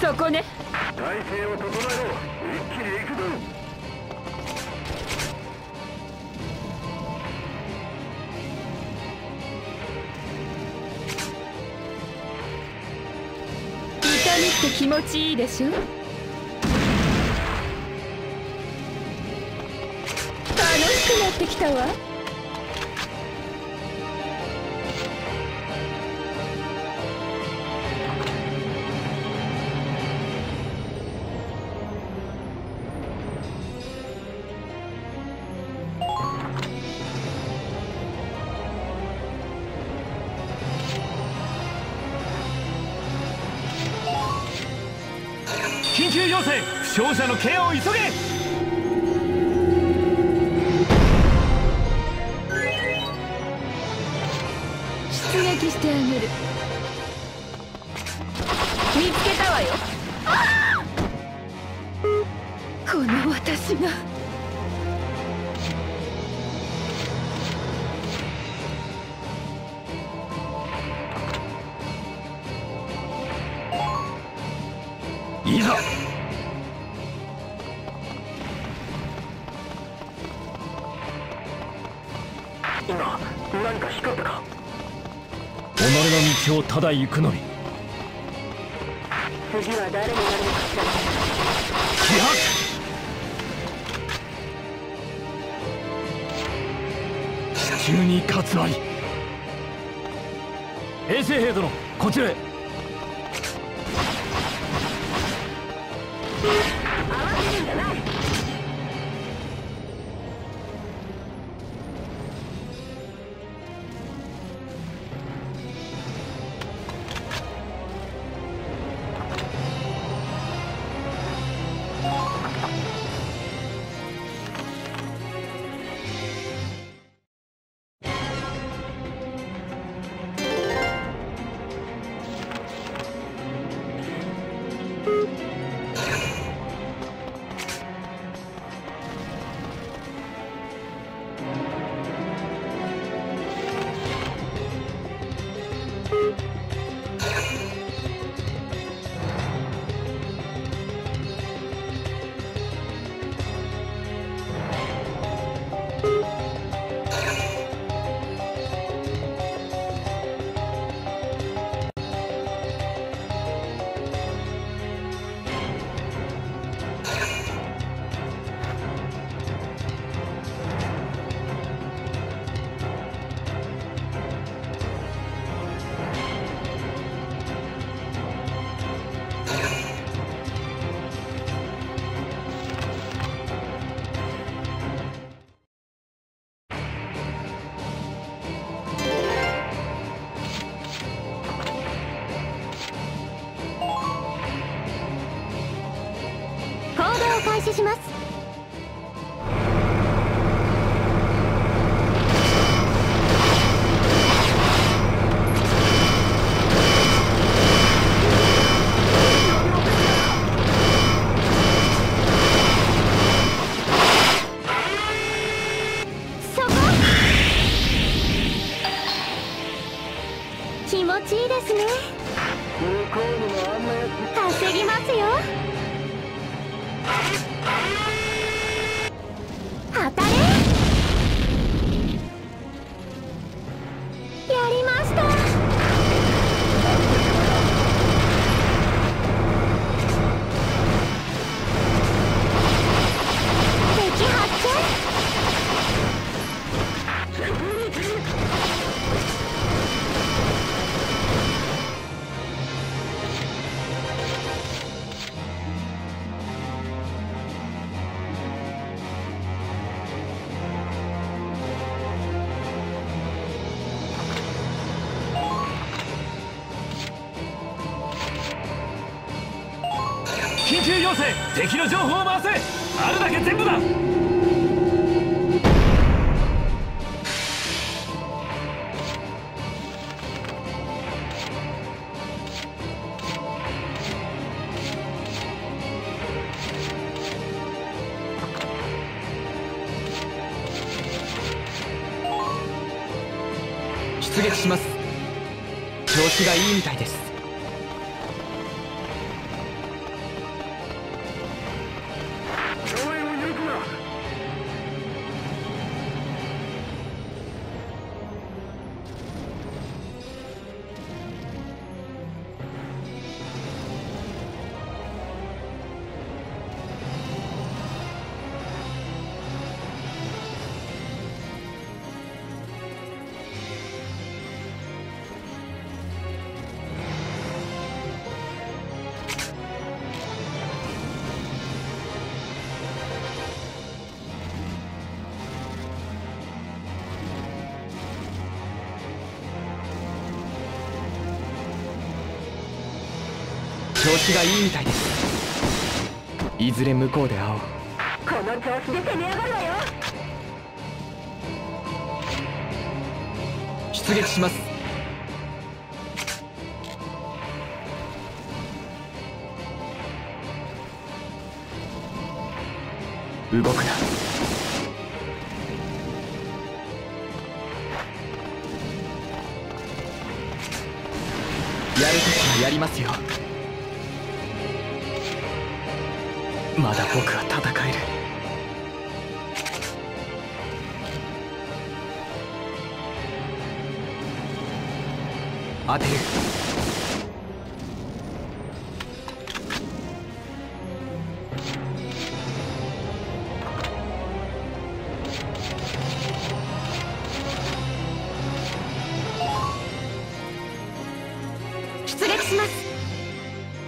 そこね。体勢を整えろ。一気に行くぞ。痛みって気持ちいいでしょ。 ってきたわ。緊急要請、負傷者のケアを急げ。 してあげる。見つけたわよ。この私がいざ。今何か光ったか。 己の道をただ行くのみ。次は誰になるのかしら。気迫。地球に勝つあり。衛星兵殿、こちらへ。慌てるんじゃない。します。そこ。気持ちいいですね。稼ぎますよ。 やりました。急要請、敵の情報を回せ。あるだけ全部だ。出撃します。調子がいいみたいです。調子がいいみたいです。いずれ向こうで会おう。この調子で攻め上がるわよ。出撃します。動くな。やるときはやりますよ。まだ僕は戦える。当てる。出撃します。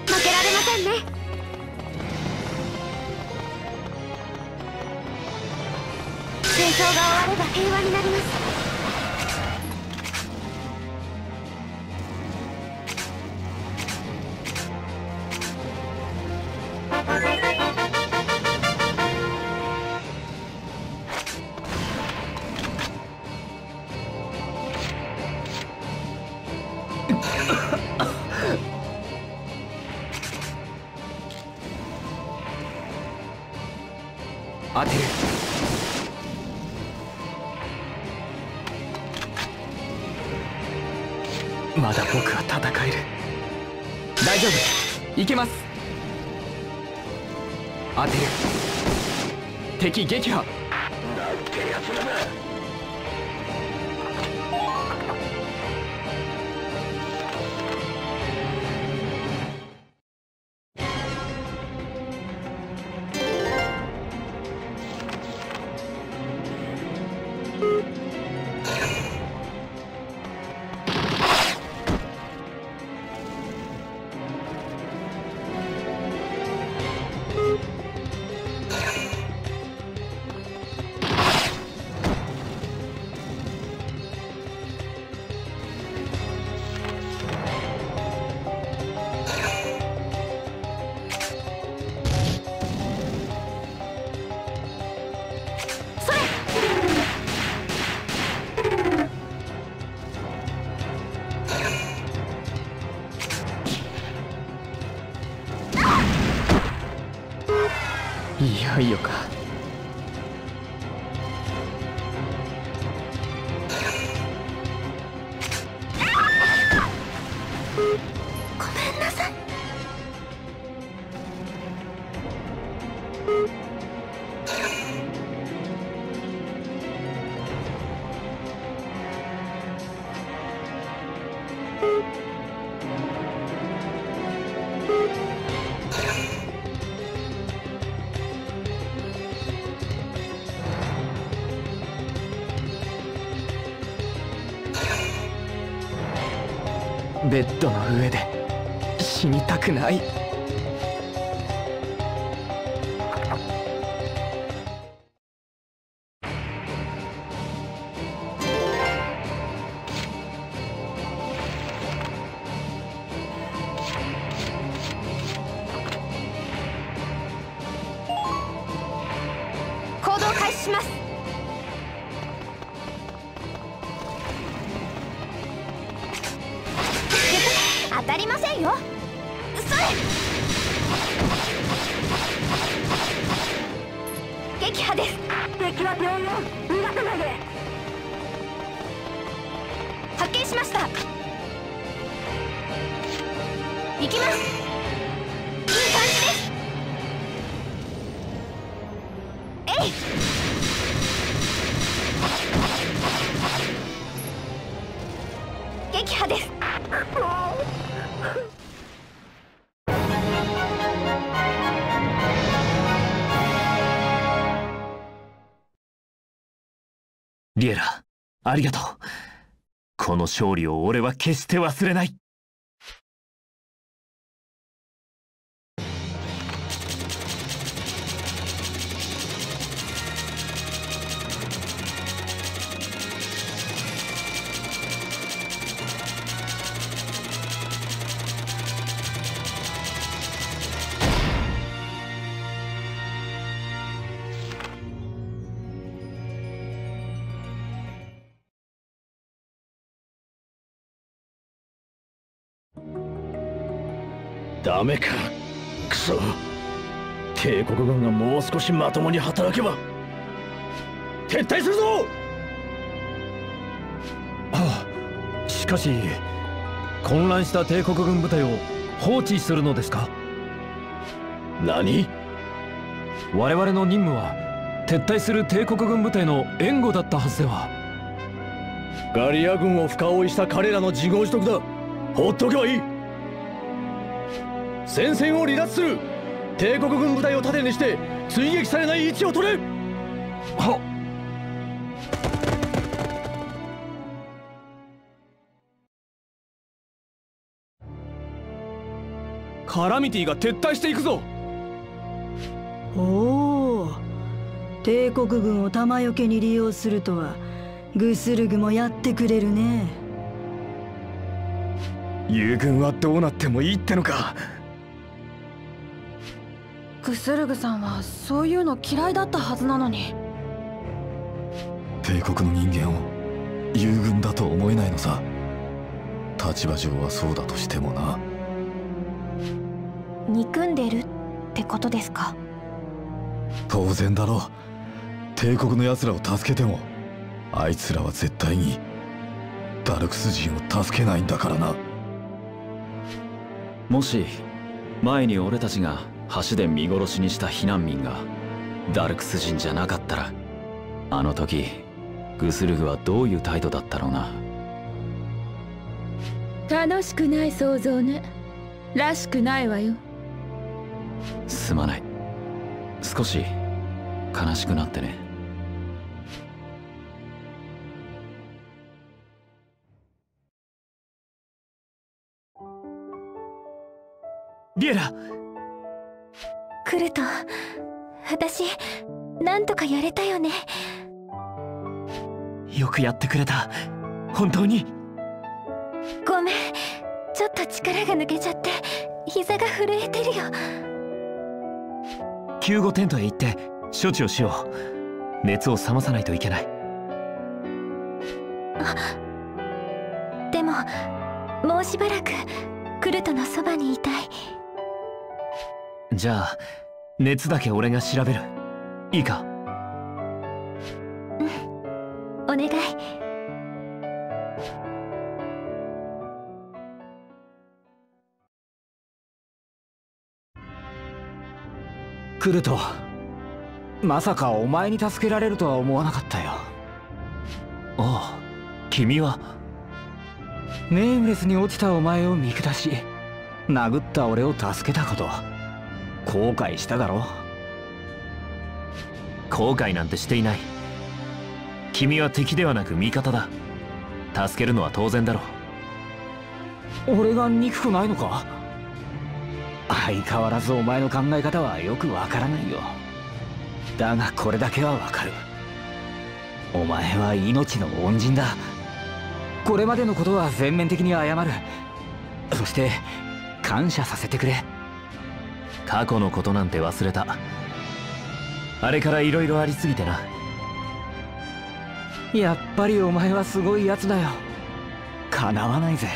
負けられませんね。戦争が終われば平和になります。当てる。まだ僕は戦える。大丈夫、いけます。当てる。敵撃破。なんてやつらだ。いよいよか。ごめんなさい。ベッドの上で死にたくない。します。当たりませんよ。それ撃破です。敵は病院200まで発見しました。行きます。撃破です。リエラ、ありがとう。この勝利を俺は決して忘れない。ダメか、クソ。帝国軍がもう少しまともに働けば撤退するぞ。はあ、しかし混乱した帝国軍部隊を放置するのですか？何？我々の任務は撤退する帝国軍部隊の援護だったはずでは。ガリア軍を深追いした彼らの自業自得だ。放っておけばいい。戦線を離脱する。帝国軍部隊を盾にして追撃されない位置を取れ。はっ。カラミティが撤退していくぞ。おお、帝国軍を弾よけに利用するとはグスルグもやってくれるね。友軍はどうなってもいいってのか。グスルグさんはそういうの嫌いだったはずなのに。帝国の人間を友軍だと思えないのさ。立場上はそうだとしてもな。憎んでるってことですか？当然だろう。帝国の奴らを助けてもあいつらは絶対にダルクス人を助けないんだからな。もし前に俺たちが橋で見殺しにした避難民がダルクス人じゃなかったら、あの時グスルグはどういう態度だったろうな。楽しくない想像ね。らしくないわよ。すまない。少し悲しくなってね。リエラ、クルト、私なんとかやれたよね。よくやってくれた。本当にごめん。ちょっと力が抜けちゃって膝が震えてるよ。救護テントへ行って処置をしよう。熱を冷まさないといけない。あ、でももうしばらくクルトのそばにいたい。じゃあ熱だけ俺が調べる。いいか？うん、お願い。クルト、まさかお前に助けられるとは思わなかったよ。ああ、君はネームレスに落ちたお前を見下し殴った俺を助けたこと後悔しただろ。後悔なんてしていない。君は敵ではなく味方だ。助けるのは当然だろう。俺が憎くないのか？相変わらずお前の考え方はよくわからないよ。だがこれだけはわかる。お前は命の恩人だ。これまでのことは全面的に謝る。そして感謝させてくれ。過去のことなんて忘れた。あれからいろいろありすぎてな。やっぱりお前はすごいやつだよ。かなわないぜ。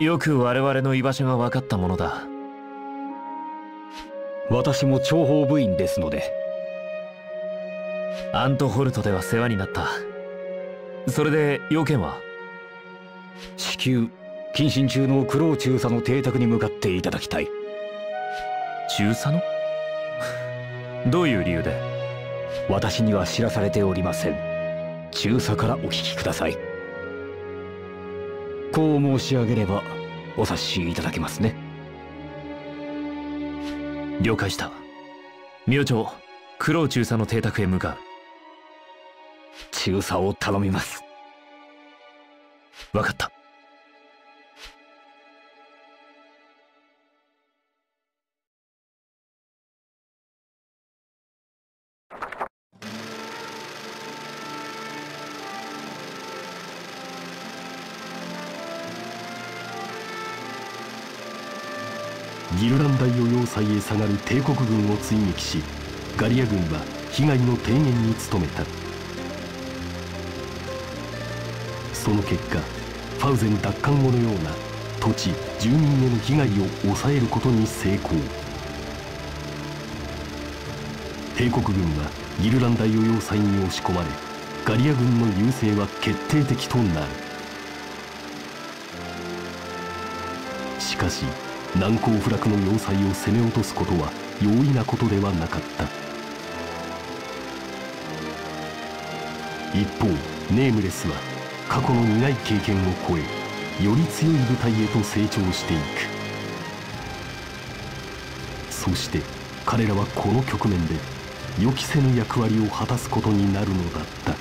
よく我々の居場所が分かったものだ。私も諜報部員ですので。アントホルトでは世話になった。それで要件は？至急謹慎中の九郎中佐の邸宅に向かっていただきたい。中佐の？どういう理由で？私には知らされておりません。中佐からお聞きください。こう申し上げればお察しいただけますね。了解した。明朝九郎中佐の邸宅へ向かう。中佐を頼みます。分かった。ギルラン大予要塞へ下がる帝国軍を追撃し、ガリア軍は被害の低減に努めた。その結果、ファウゼン奪還後のような土地住民への被害を抑えることに成功。帝国軍はギルラン大予要塞に押し込まれ、ガリア軍の優勢は決定的となる。しかし難攻不落の要塞を攻め落とすことは容易なことではなかった。一方ネームレスは過去の苦い経験を超え、より強い部隊へと成長していく。そして彼らはこの局面で予期せぬ役割を果たすことになるのだった。